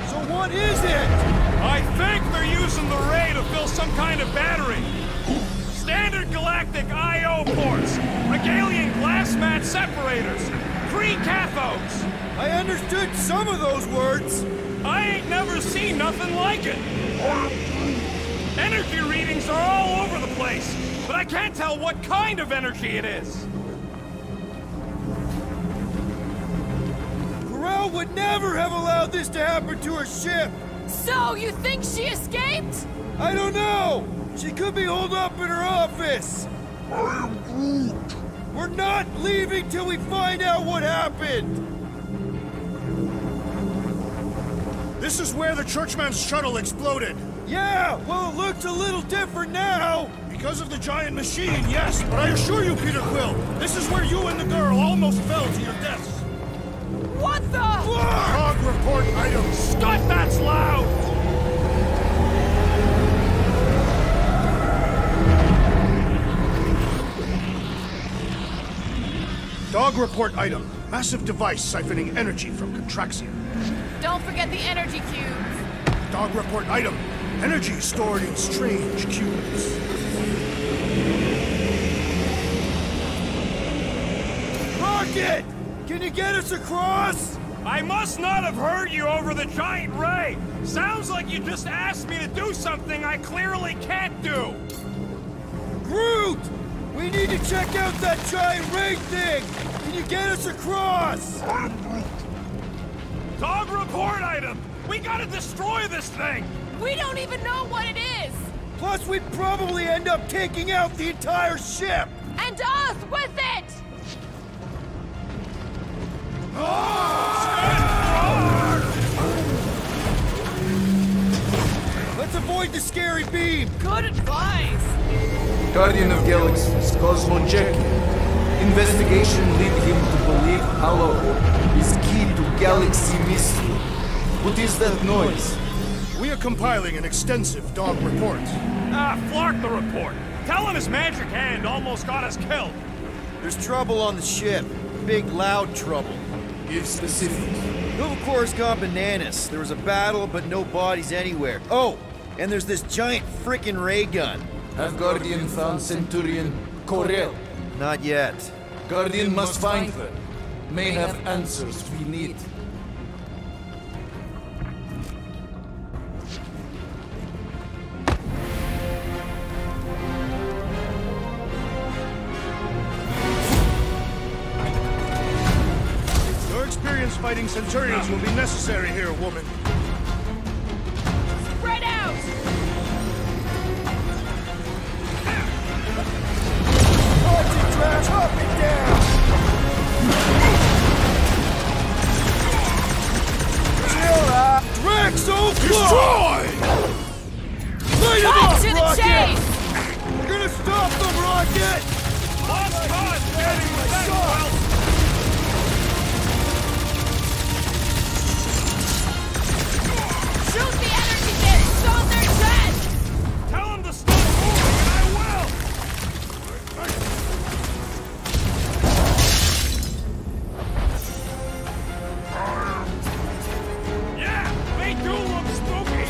So what is it? I think they're using the ray to fill some kind of battery. Standard galactic I O ports, Regalian glass mat separators, Kree cathodes. I understood some of those words. I ain't never seen nothing like it. Energy readings are all over the place, but I can't tell what kind of energy it is. Ko-Rel would never have allowed this to happen to her ship. So, you think she escaped? I don't know! She could be holed up in her office! I am Groot! We're not leaving till we find out what happened! This is where the Churchman's shuttle exploded! Yeah! Well, it looks a little different now! Because of the giant machine, yes! But I assure you, Peter Quill, this is where you and the girl almost fell to your deaths! What the? Log report item. Scott, that's loud! Dog report item. Massive device siphoning energy from Contraxia. Don't forget the energy cubes. Dog report item. Energy stored in strange cubes. Rocket! Can you get us across? I must not have heard you over the giant ray. Sounds like you just asked me to do something I clearly can't do. Groot! We need to check out that giant ray thing. Can you get us across? Dog report item. We gotta destroy this thing. We don't even know what it is. Plus, we'd probably end up taking out the entire ship. And us with it. Oh! Let's avoid the scary beam! Good advice! Guardian of Galaxies, Cosmo Jackie. Investigation lead him to believe Hala's Hope is key to galaxy mystery. What is that noise? We are compiling an extensive dog report. Ah, Flark the report. Tell him his magic hand almost got us killed. There's trouble on the ship. Big, loud trouble. Give specifics. Nova Corps has gone bananas. There was a battle, but no bodies anywhere. Oh, and there's this giant frickin' ray gun. Have Guardian found Centurion Ko-Rel? Not yet. Guardian must find her. May have answers we need. Fighting Centurions will be necessary here, woman. Spread out! Concentrate up and down! Chill out! Draxo, destroy! Light it up, to Rocket! The chase! We're gonna stop them, Rocket! Lost cause, getting the shoot the energy discs on their chest! Tell them to stop moving and I will! Yeah, they do look spooky!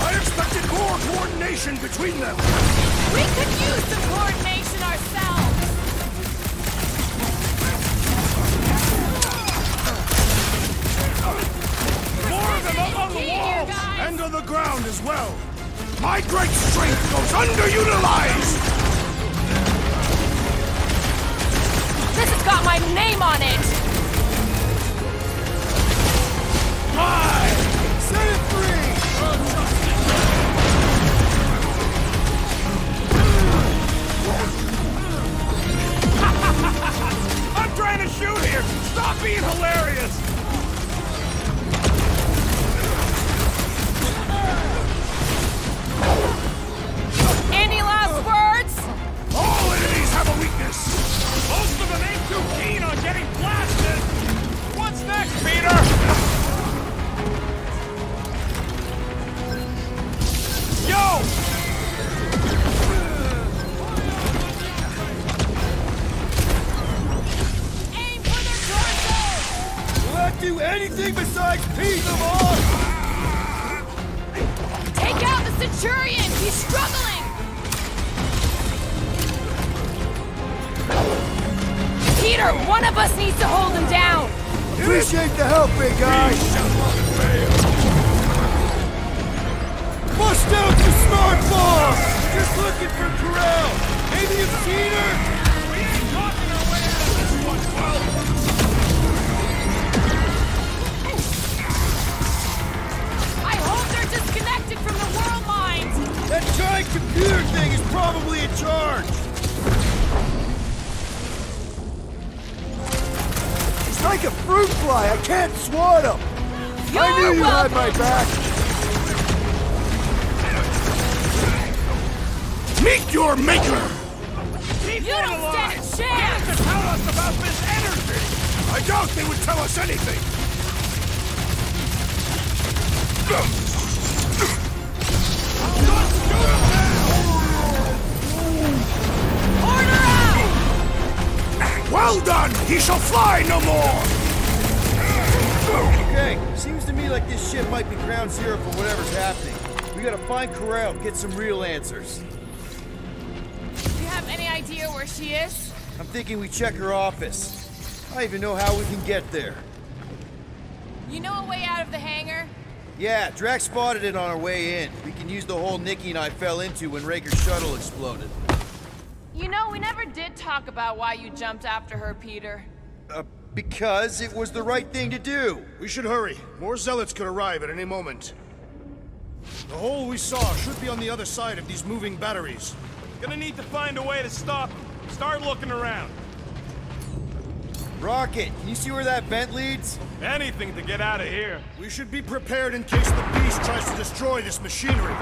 I expected more coordination between them! We could use some coordination ourselves! On the walls and on the ground as well. My great strength goes underutilized. This has got my name on it. Hi, set it free. I'm trying to shoot here. Stop being hilarious. Any last words? All enemies have a weakness. Most of them ain't too keen on getting blasted. What's next, Peter? Yo! Aim for their torso! can't do anything besides beat them off! Take out the Centurion! He's struggling! Peter, one of us needs to hold him down! Appreciate the help, big guy! We shall not fail! Bust out the smart boss! Just looking for Ko-Rel! Maybe you've seen her? We ain't talking our way out of this one, pal! I hope they're disconnected from the world mines! That giant computer thing is probably in charge! Like a fruit fly, I can't swat him! You're I knew you welcome. Had my back! Meet your maker! Keep you don't alive. Stand a chance! To tell us about this energy! I doubt they would tell us anything! Order out! Well done! He shall fly no more! Okay, seems to me like this ship might be ground zero for whatever's happening. We gotta find Ko-Rel, get some real answers. Do you have any idea where she is? I'm thinking we check her office. I don't even know how we can get there. You know a way out of the hangar? Yeah, Drax spotted it on our way in. We can use the hole Nikki and I fell into when Raker's shuttle exploded. You know, we never did talk about why you jumped after her, Peter. Uh, because it was the right thing to do. We should hurry. More zealots could arrive at any moment. The hole we saw should be on the other side of these moving batteries. Gonna need to find a way to stop them. Start looking around. Rocket, can you see where that vent leads? Anything to get out of here. We should be prepared in case the beast tries to destroy this machinery.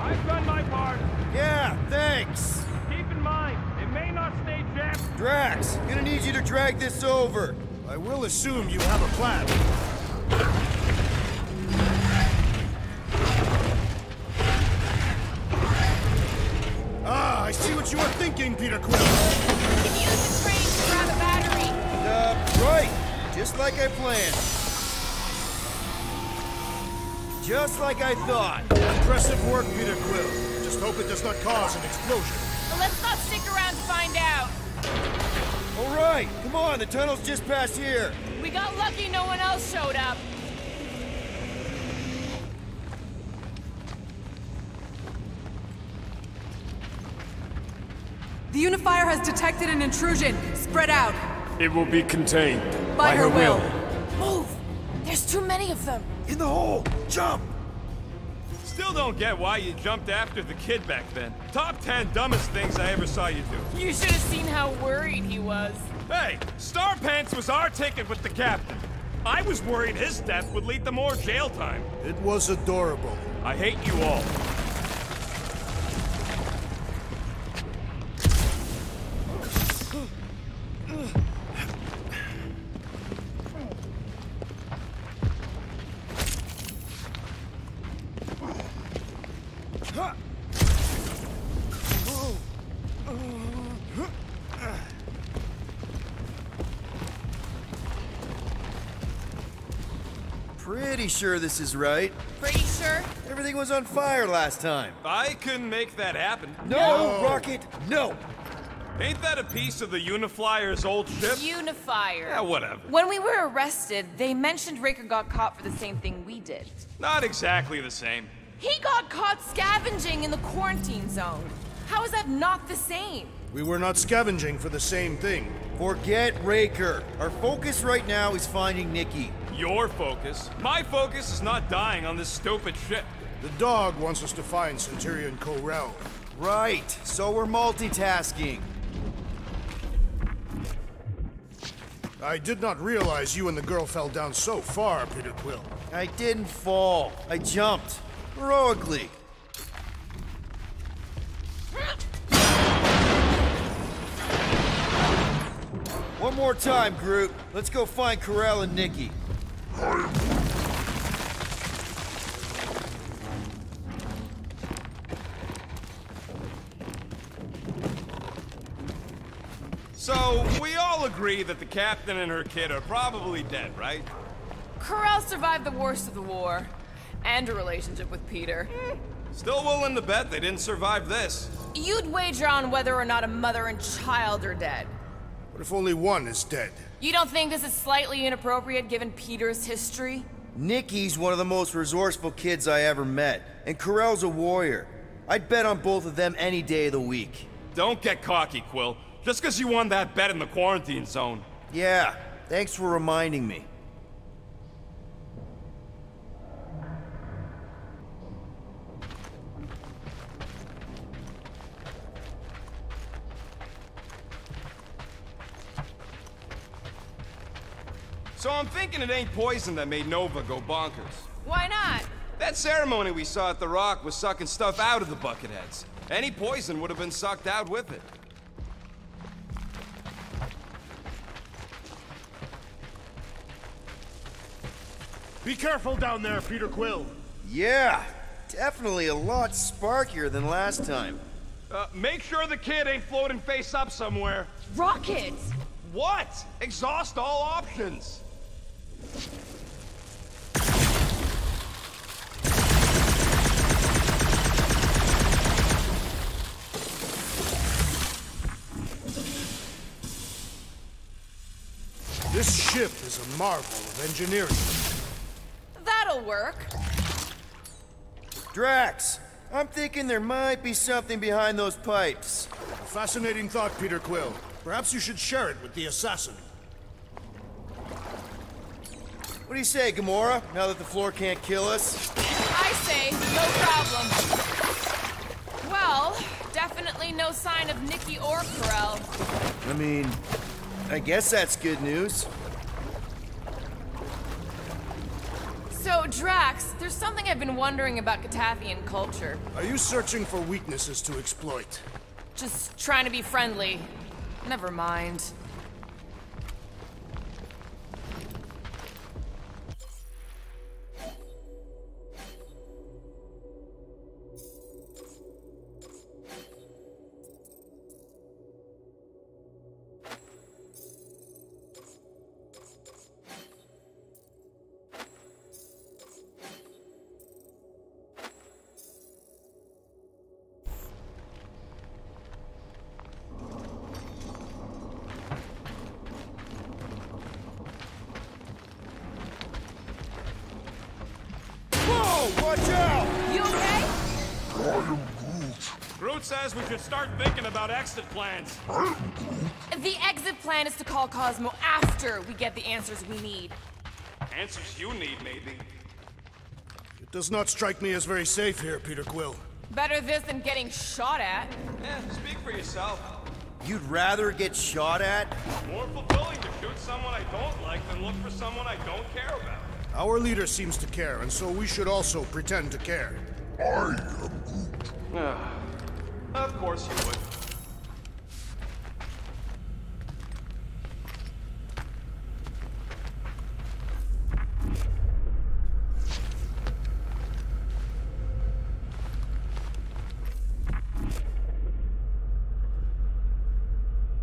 I've done my part. Yeah, thanks. Keep in mind, it may not stay jammed. Drax, I'm gonna need you to drag this over. I will assume you have a plan. Ah, I see what you were thinking, Peter Quill. You can use the train to grab a battery. Uh, right. Just like I planned. Just like I thought. Impressive work, Peter Quill. Just hope it does not cause an explosion. Well, let's not stick around to find out. All right, come on, the tunnel's just past here. We got lucky no one else showed up. The Unifier has detected an intrusion. Spread out. It will be contained. By, by her, her will. will. Move! There's too many of them. In the hole! Jump! Still don't get why you jumped after the kid back then. Top ten dumbest things I ever saw you do. You should have seen how worried he was. Hey, Star Pants was our ticket with the captain. I was worried his death would lead to more jail time. It was adorable. I hate you all. Pretty sure this is right. Pretty sure? Everything was on fire last time. I couldn't make that happen. No, no. Rocket, no! Ain't that a piece of the Unifier's old ship? Unifier. Yeah, whatever. When we were arrested, they mentioned Raker got caught for the same thing we did. Not exactly the same. He got caught scavenging in the quarantine zone. How is that not the same? We were not scavenging for the same thing. Forget Raker. Our focus right now is finding Nikki. Your focus? My focus is not dying on this stupid ship. The dog wants us to find Centurion Ko-Rel. Right, so we're multitasking. I did not realize you and the girl fell down so far, Peter Quill. I didn't fall. I jumped. Heroically. One more time, Groot. Let's go find Ko-Rel and Nikki. So, we all agree that the captain and her kid are probably dead, right? Ko-Rel survived the worst of the war. And her relationship with Peter. Still willing to bet they didn't survive this. You'd wager on whether or not a mother and child are dead. What if only one is dead? You don't think this is slightly inappropriate given Peter's history? Nikki's one of the most resourceful kids I ever met. And Ko-Rel's a warrior. I'd bet on both of them any day of the week. Don't get cocky, Quill. Just because you won that bet in the quarantine zone. Yeah, thanks for reminding me. So I'm thinking it ain't poison that made Nova go bonkers. Why not? That ceremony we saw at the Rock was sucking stuff out of the Bucketheads. Any poison would have been sucked out with it. Be careful down there, Peter Quill. Yeah, definitely a lot sparkier than last time. Uh, make sure the kid ain't floating face up somewhere. Rockets! What? Exhaust all options. This ship is a marvel of engineering. That'll work. Drax, I'm thinking there might be something behind those pipes. A fascinating thought, Peter Quill. Perhaps you should share it with the assassin. What do you say, Gamora, now that the floor can't kill us? I say, no problem. Well, definitely no sign of Nikki or Ko-Rel. I mean, I guess that's good news. So, Drax, there's something I've been wondering about Katathian culture. Are you searching for weaknesses to exploit? Just trying to be friendly. Never mind. We should start thinking about exit plans. The exit plan is to call Cosmo after we get the answers we need. Answers you need, maybe. It does not strike me as very safe here, Peter Quill. Better this than getting shot at. Yeah, speak for yourself. You'd rather get shot at? More fulfilling to shoot someone I don't like than look for someone I don't care about. Our leader seems to care, and so we should also pretend to care. I am good. Of course you would.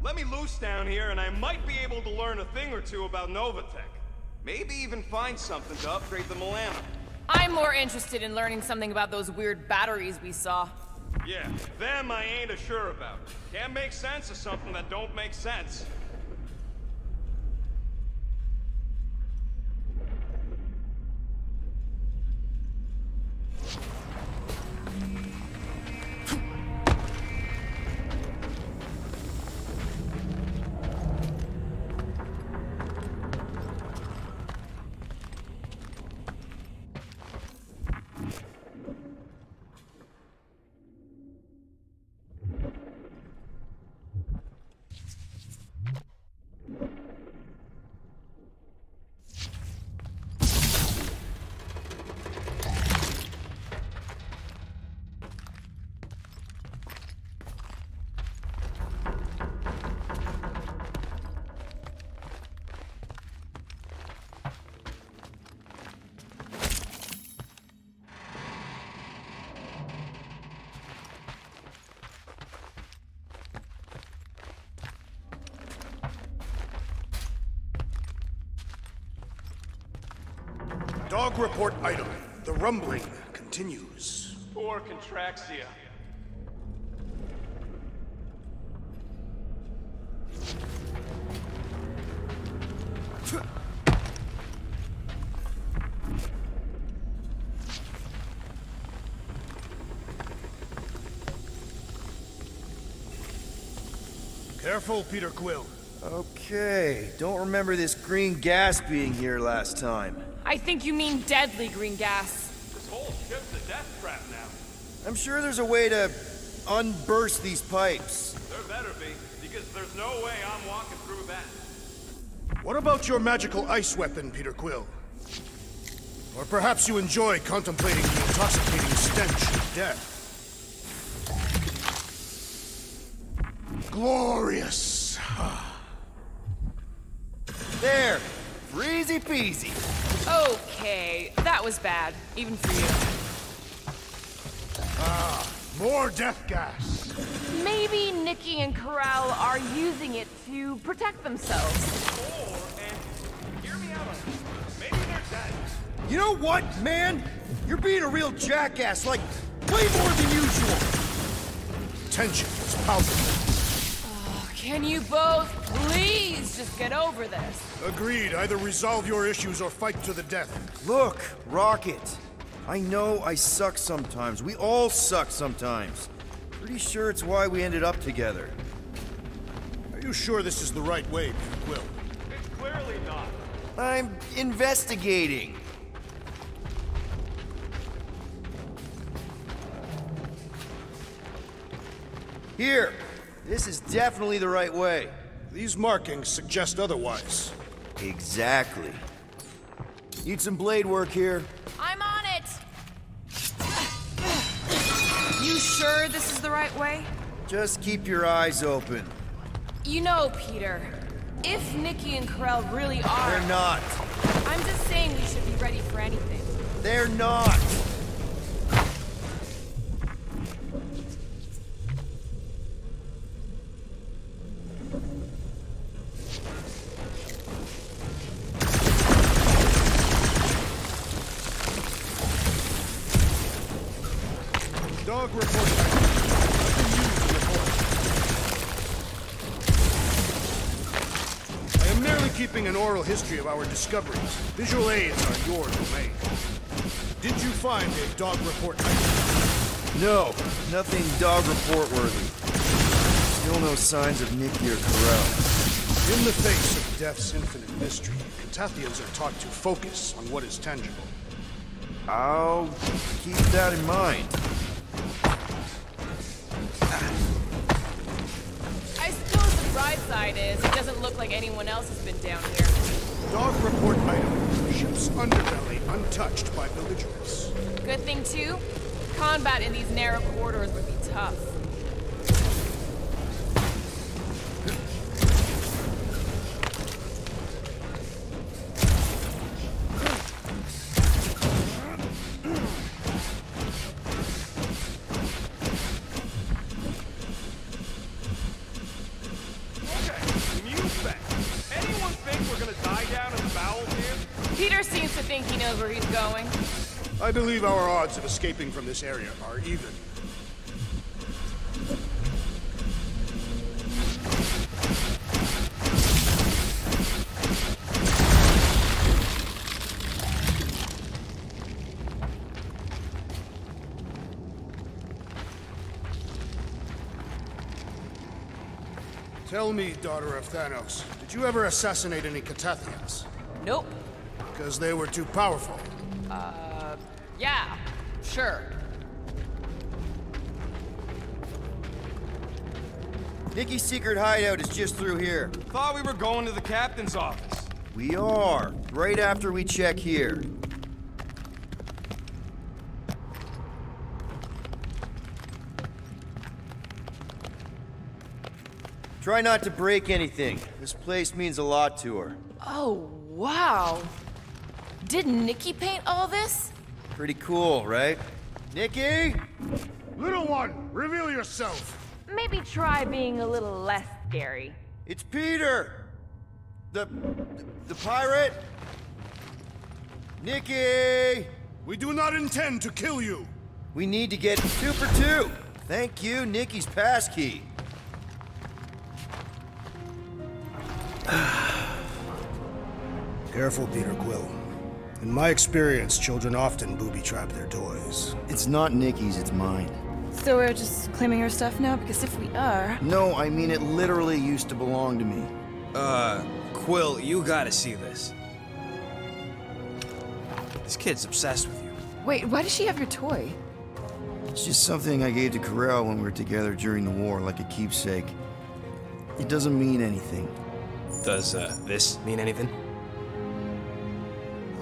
Let me loose down here and I might be able to learn a thing or two about Novatech. Maybe even find something to upgrade the Milano. I'm more interested in learning something about those weird batteries we saw. Yeah, them I ain't as sure about. Can't make sense of something that don't make sense. Dog report item. The rumbling continues. Or Contraxia. Careful, Peter Quill. Okay, don't remember this green gas being here last time. I think you mean deadly green gas. This whole ship's a death trap now. I'm sure there's a way to unburst these pipes. There better be, because there's no way I'm walking through that. What about your magical ice weapon, Peter Quill? Or perhaps you enjoy contemplating the intoxicating stench of death. Glorious. There. Breezy peasy. Okay, that was bad, even for you. Ah, more death gas. Maybe Nikki and Ko-Rel are using it to protect themselves. Or, and hear me out, maybe they're dead. You know what, man? You're being a real jackass, like, way more than usual. Tension is palpable. Can you both please just get over this? Agreed. Either resolve your issues or fight to the death. Look, Rocket. I know I suck sometimes. We all suck sometimes. Pretty sure it's why we ended up together. Are you sure this is the right way, Peter Quill? It's clearly not. I'm investigating. Here. This is definitely the right way. These markings suggest otherwise. Exactly. Need some blade work here. I'm on it! You sure this is the right way? Just keep your eyes open. You know, Peter, if Nikki and Ko-Rel really are... They're not. I'm just saying we should be ready for anything. They're not! An oral history of our discoveries. Visual aids are your domain. Did you find a dog report item? No, nothing dog report worthy. Still no signs of Nikki or Ko-Rel. In the face of death's infinite mystery, Katathians are taught to focus on what is tangible. I'll keep that in mind. Side is, it doesn't look like anyone else has been down here. Dog report item. Ship's underbelly untouched by belligerents. Good thing, too. Combat in these narrow corridors would be tough. I believe our odds of escaping from this area are even. Tell me, daughter of Thanos, did you ever assassinate any Katathians? Nope. Because they were too powerful. Uh... Yeah, sure. Nikki's secret hideout is just through here. Thought we were going to the captain's office. We are, right after we check here. Try not to break anything. This place means a lot to her. Oh, wow. Did Nikki paint all this? Pretty cool, right? Nikki? Little one, reveal yourself. Maybe try being a little less scary. It's Peter! The... the pirate? Nikki! We do not intend to kill you. We need to get Super two. Thank you, Nikki's passkey. Careful, Peter Quill. In my experience, children often booby-trap their toys. It's not Nikki's, it's mine. So we're just claiming her stuff now? Because if we are... No, I mean it literally used to belong to me. Uh, Quill, you gotta see this. This kid's obsessed with you. Wait, why does she have your toy? It's just something I gave to Ko-Rel when we were together during the war, like a keepsake. It doesn't mean anything. Does, uh, this mean anything?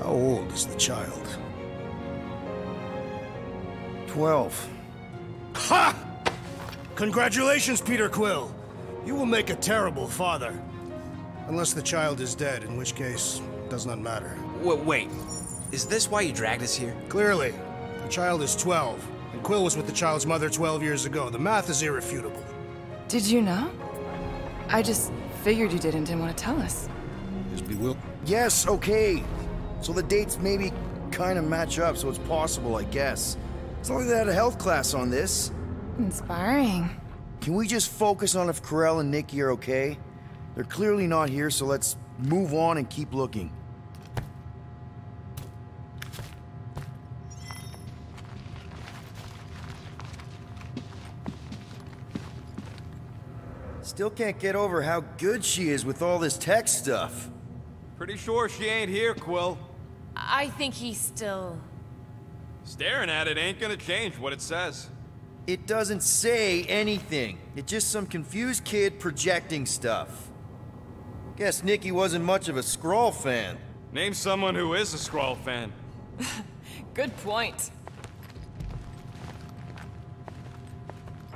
How old is the child? Twelve. Ha! Congratulations, Peter Quill! You will make a terrible father. Unless the child is dead, in which case, it does not matter. W- wait. Is this why you dragged us here? Clearly. The child is twelve, and Quill was with the child's mother twelve years ago. The math is irrefutable. Did you know? I just figured you didn't and didn't want to tell us. Is bewil- Yes, okay. So the dates maybe kind of match up, so it's possible, I guess. As long as they had a health class on this. Inspiring. Can we just focus on if Ko-Rel and Nikki are okay? They're clearly not here, so let's move on and keep looking. Still can't get over how good she is with all this tech stuff. Pretty sure she ain't here, Quill. I think he's still... Staring at it ain't gonna change what it says. It doesn't say anything. It's just some confused kid projecting stuff. Guess Nikki wasn't much of a Skrull fan. Name someone who is a Skrull fan. Good point.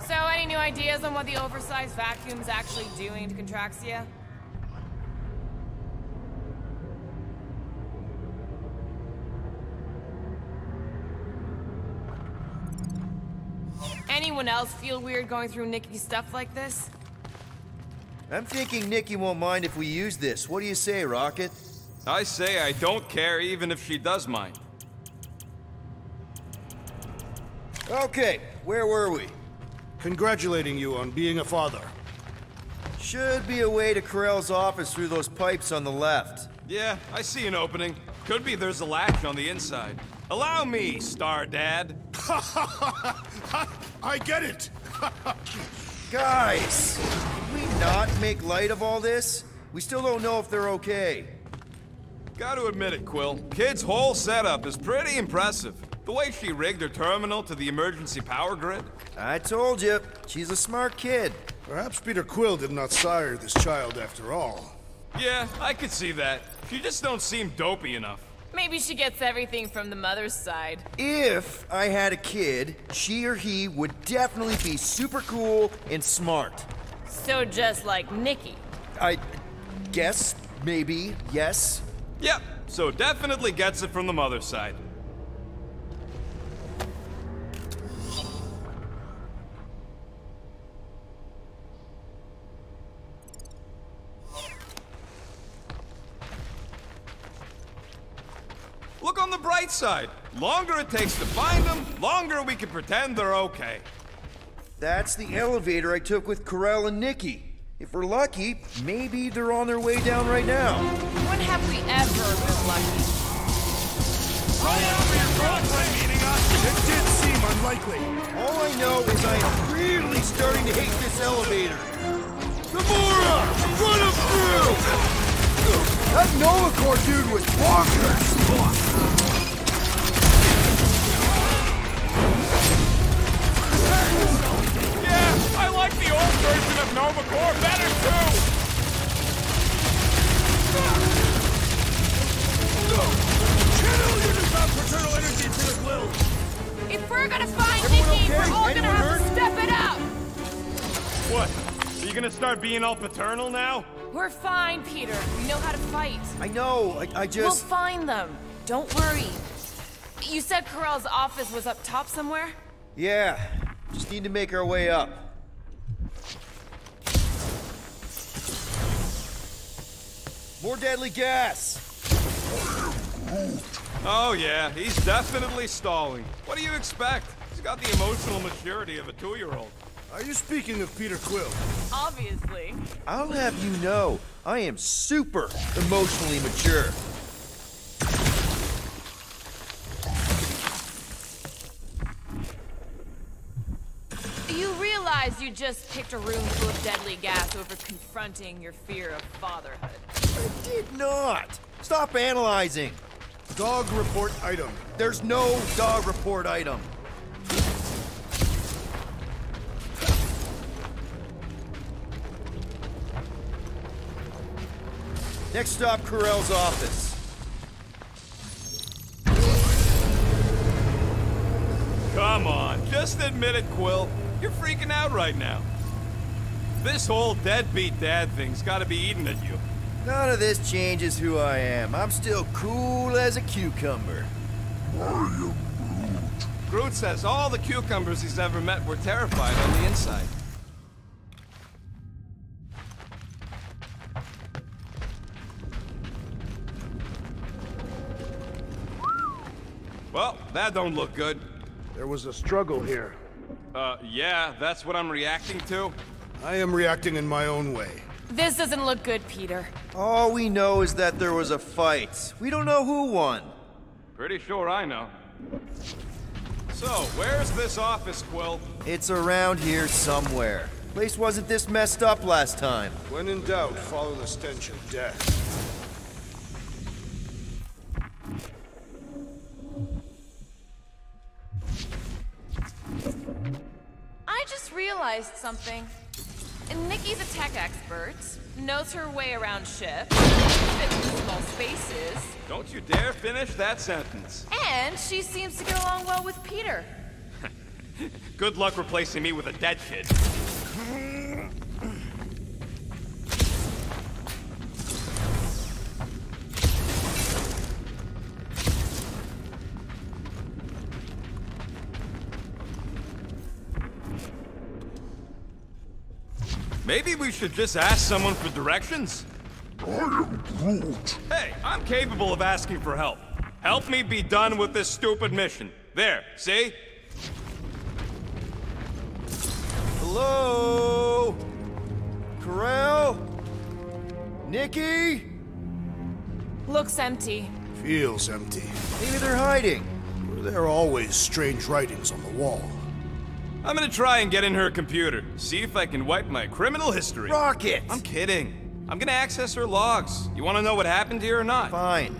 So, any new ideas on what the oversized vacuum's actually doing to Contraxia? Anyone else feel weird going through Nikki's stuff like this? I'm thinking Nikki won't mind if we use this. What do you say, Rocket? I say I don't care even if she does mind. Okay, where were we? Congratulating you on being a father. Should be a way to Ko-Rel's office through those pipes on the left. Yeah, I see an opening. Could be there's a latch on the inside. Allow me, Star Dad. I, I get it. Guys, can we not make light of all this? We still don't know if they're okay. Gotta admit it, Quill. Kid's whole setup is pretty impressive. The way she rigged her terminal to the emergency power grid. I told you, she's a smart kid. Perhaps Peter Quill did not sire this child after all. Yeah, I could see that. She just don't seem dopey enough. Maybe she gets everything from the mother's side. If I had a kid, she or he would definitely be super cool and smart. So just like Nikki. I guess, maybe, yes. Yep, so definitely gets it from the mother's side. Look on the bright side. Longer it takes to find them, longer we can pretend they're okay. That's the elevator I took with Ko-Rel and Nikki. If we're lucky, maybe they're on their way down right now. When have we ever been lucky? Run over your crossway meeting us! It did seem unlikely. All I know is I am really starting to hate this elevator. Gamora! Run him through! That Nova Corps dude was bonkers! Yeah, I like the old version of Nova Corps better too! Channel uses our paternal energy to the will! If we're gonna find Nikki, okay? We're all Anyone gonna have hurt? to step it up! What? Are you gonna start being all paternal now? We're fine, Peter. We know how to fight. I know. I, I just... We'll find them. Don't worry. You said Ko-Rel's office was up top somewhere? Yeah. Just need to make our way up. More deadly gas! Oh yeah, he's definitely stalling. What do you expect? He's got the emotional maturity of a two-year-old. Are you speaking of Peter Quill? Obviously. I'll have you know, I am super emotionally mature. You realize you just picked a room full of deadly gas over confronting your fear of fatherhood. I did not! Stop analyzing! Dog report item. There's no dog report item. Next stop, Ko-Rel's office. Come on, just admit it, Quill. You're freaking out right now. This whole deadbeat dad thing's gotta be eating at you. None of this changes who I am. I'm still cool as a cucumber. I am Groot. Groot says all the cucumbers he's ever met were terrified on the inside. Well, that don't look good. There was a struggle here. Uh, yeah, that's what I'm reacting to. I am reacting in my own way. This doesn't look good, Peter. All we know is that there was a fight. We don't know who won. Pretty sure I know. So, where's this office, Quill? It's around here somewhere. Place wasn't this messed up last time. When in doubt, follow the stench of death. I just realized something. Nikki's a tech expert, knows her way around ships, fits in small spaces. Don't you dare finish that sentence. And she seems to get along well with Peter. Good luck replacing me with a dead kid. Maybe we should just ask someone for directions? I am Groot. Hey, I'm capable of asking for help. Help me be done with this stupid mission. There, see? Hello? Ko-Rel? Nikki? Looks empty. Feels empty. Maybe they're hiding. There are always strange writings on the wall. I'm gonna try and get in her computer, see if I can wipe my criminal history. Rocket! I'm kidding. I'm gonna access her logs. You wanna know what happened here or not? Fine.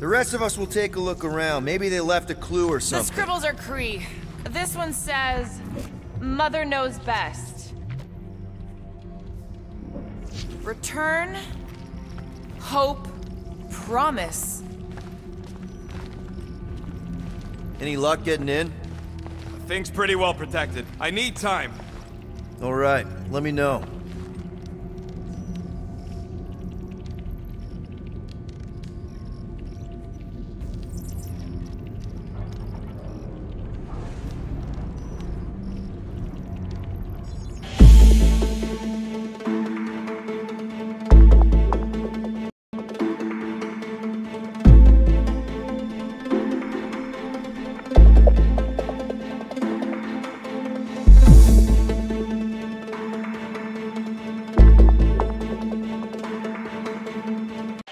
The rest of us will take a look around. Maybe they left a clue or something. The scribbles are Kree. This one says, Mother knows best. Return, hope, promise. Any luck getting in? Things pretty well protected. I need time. All right, let me know.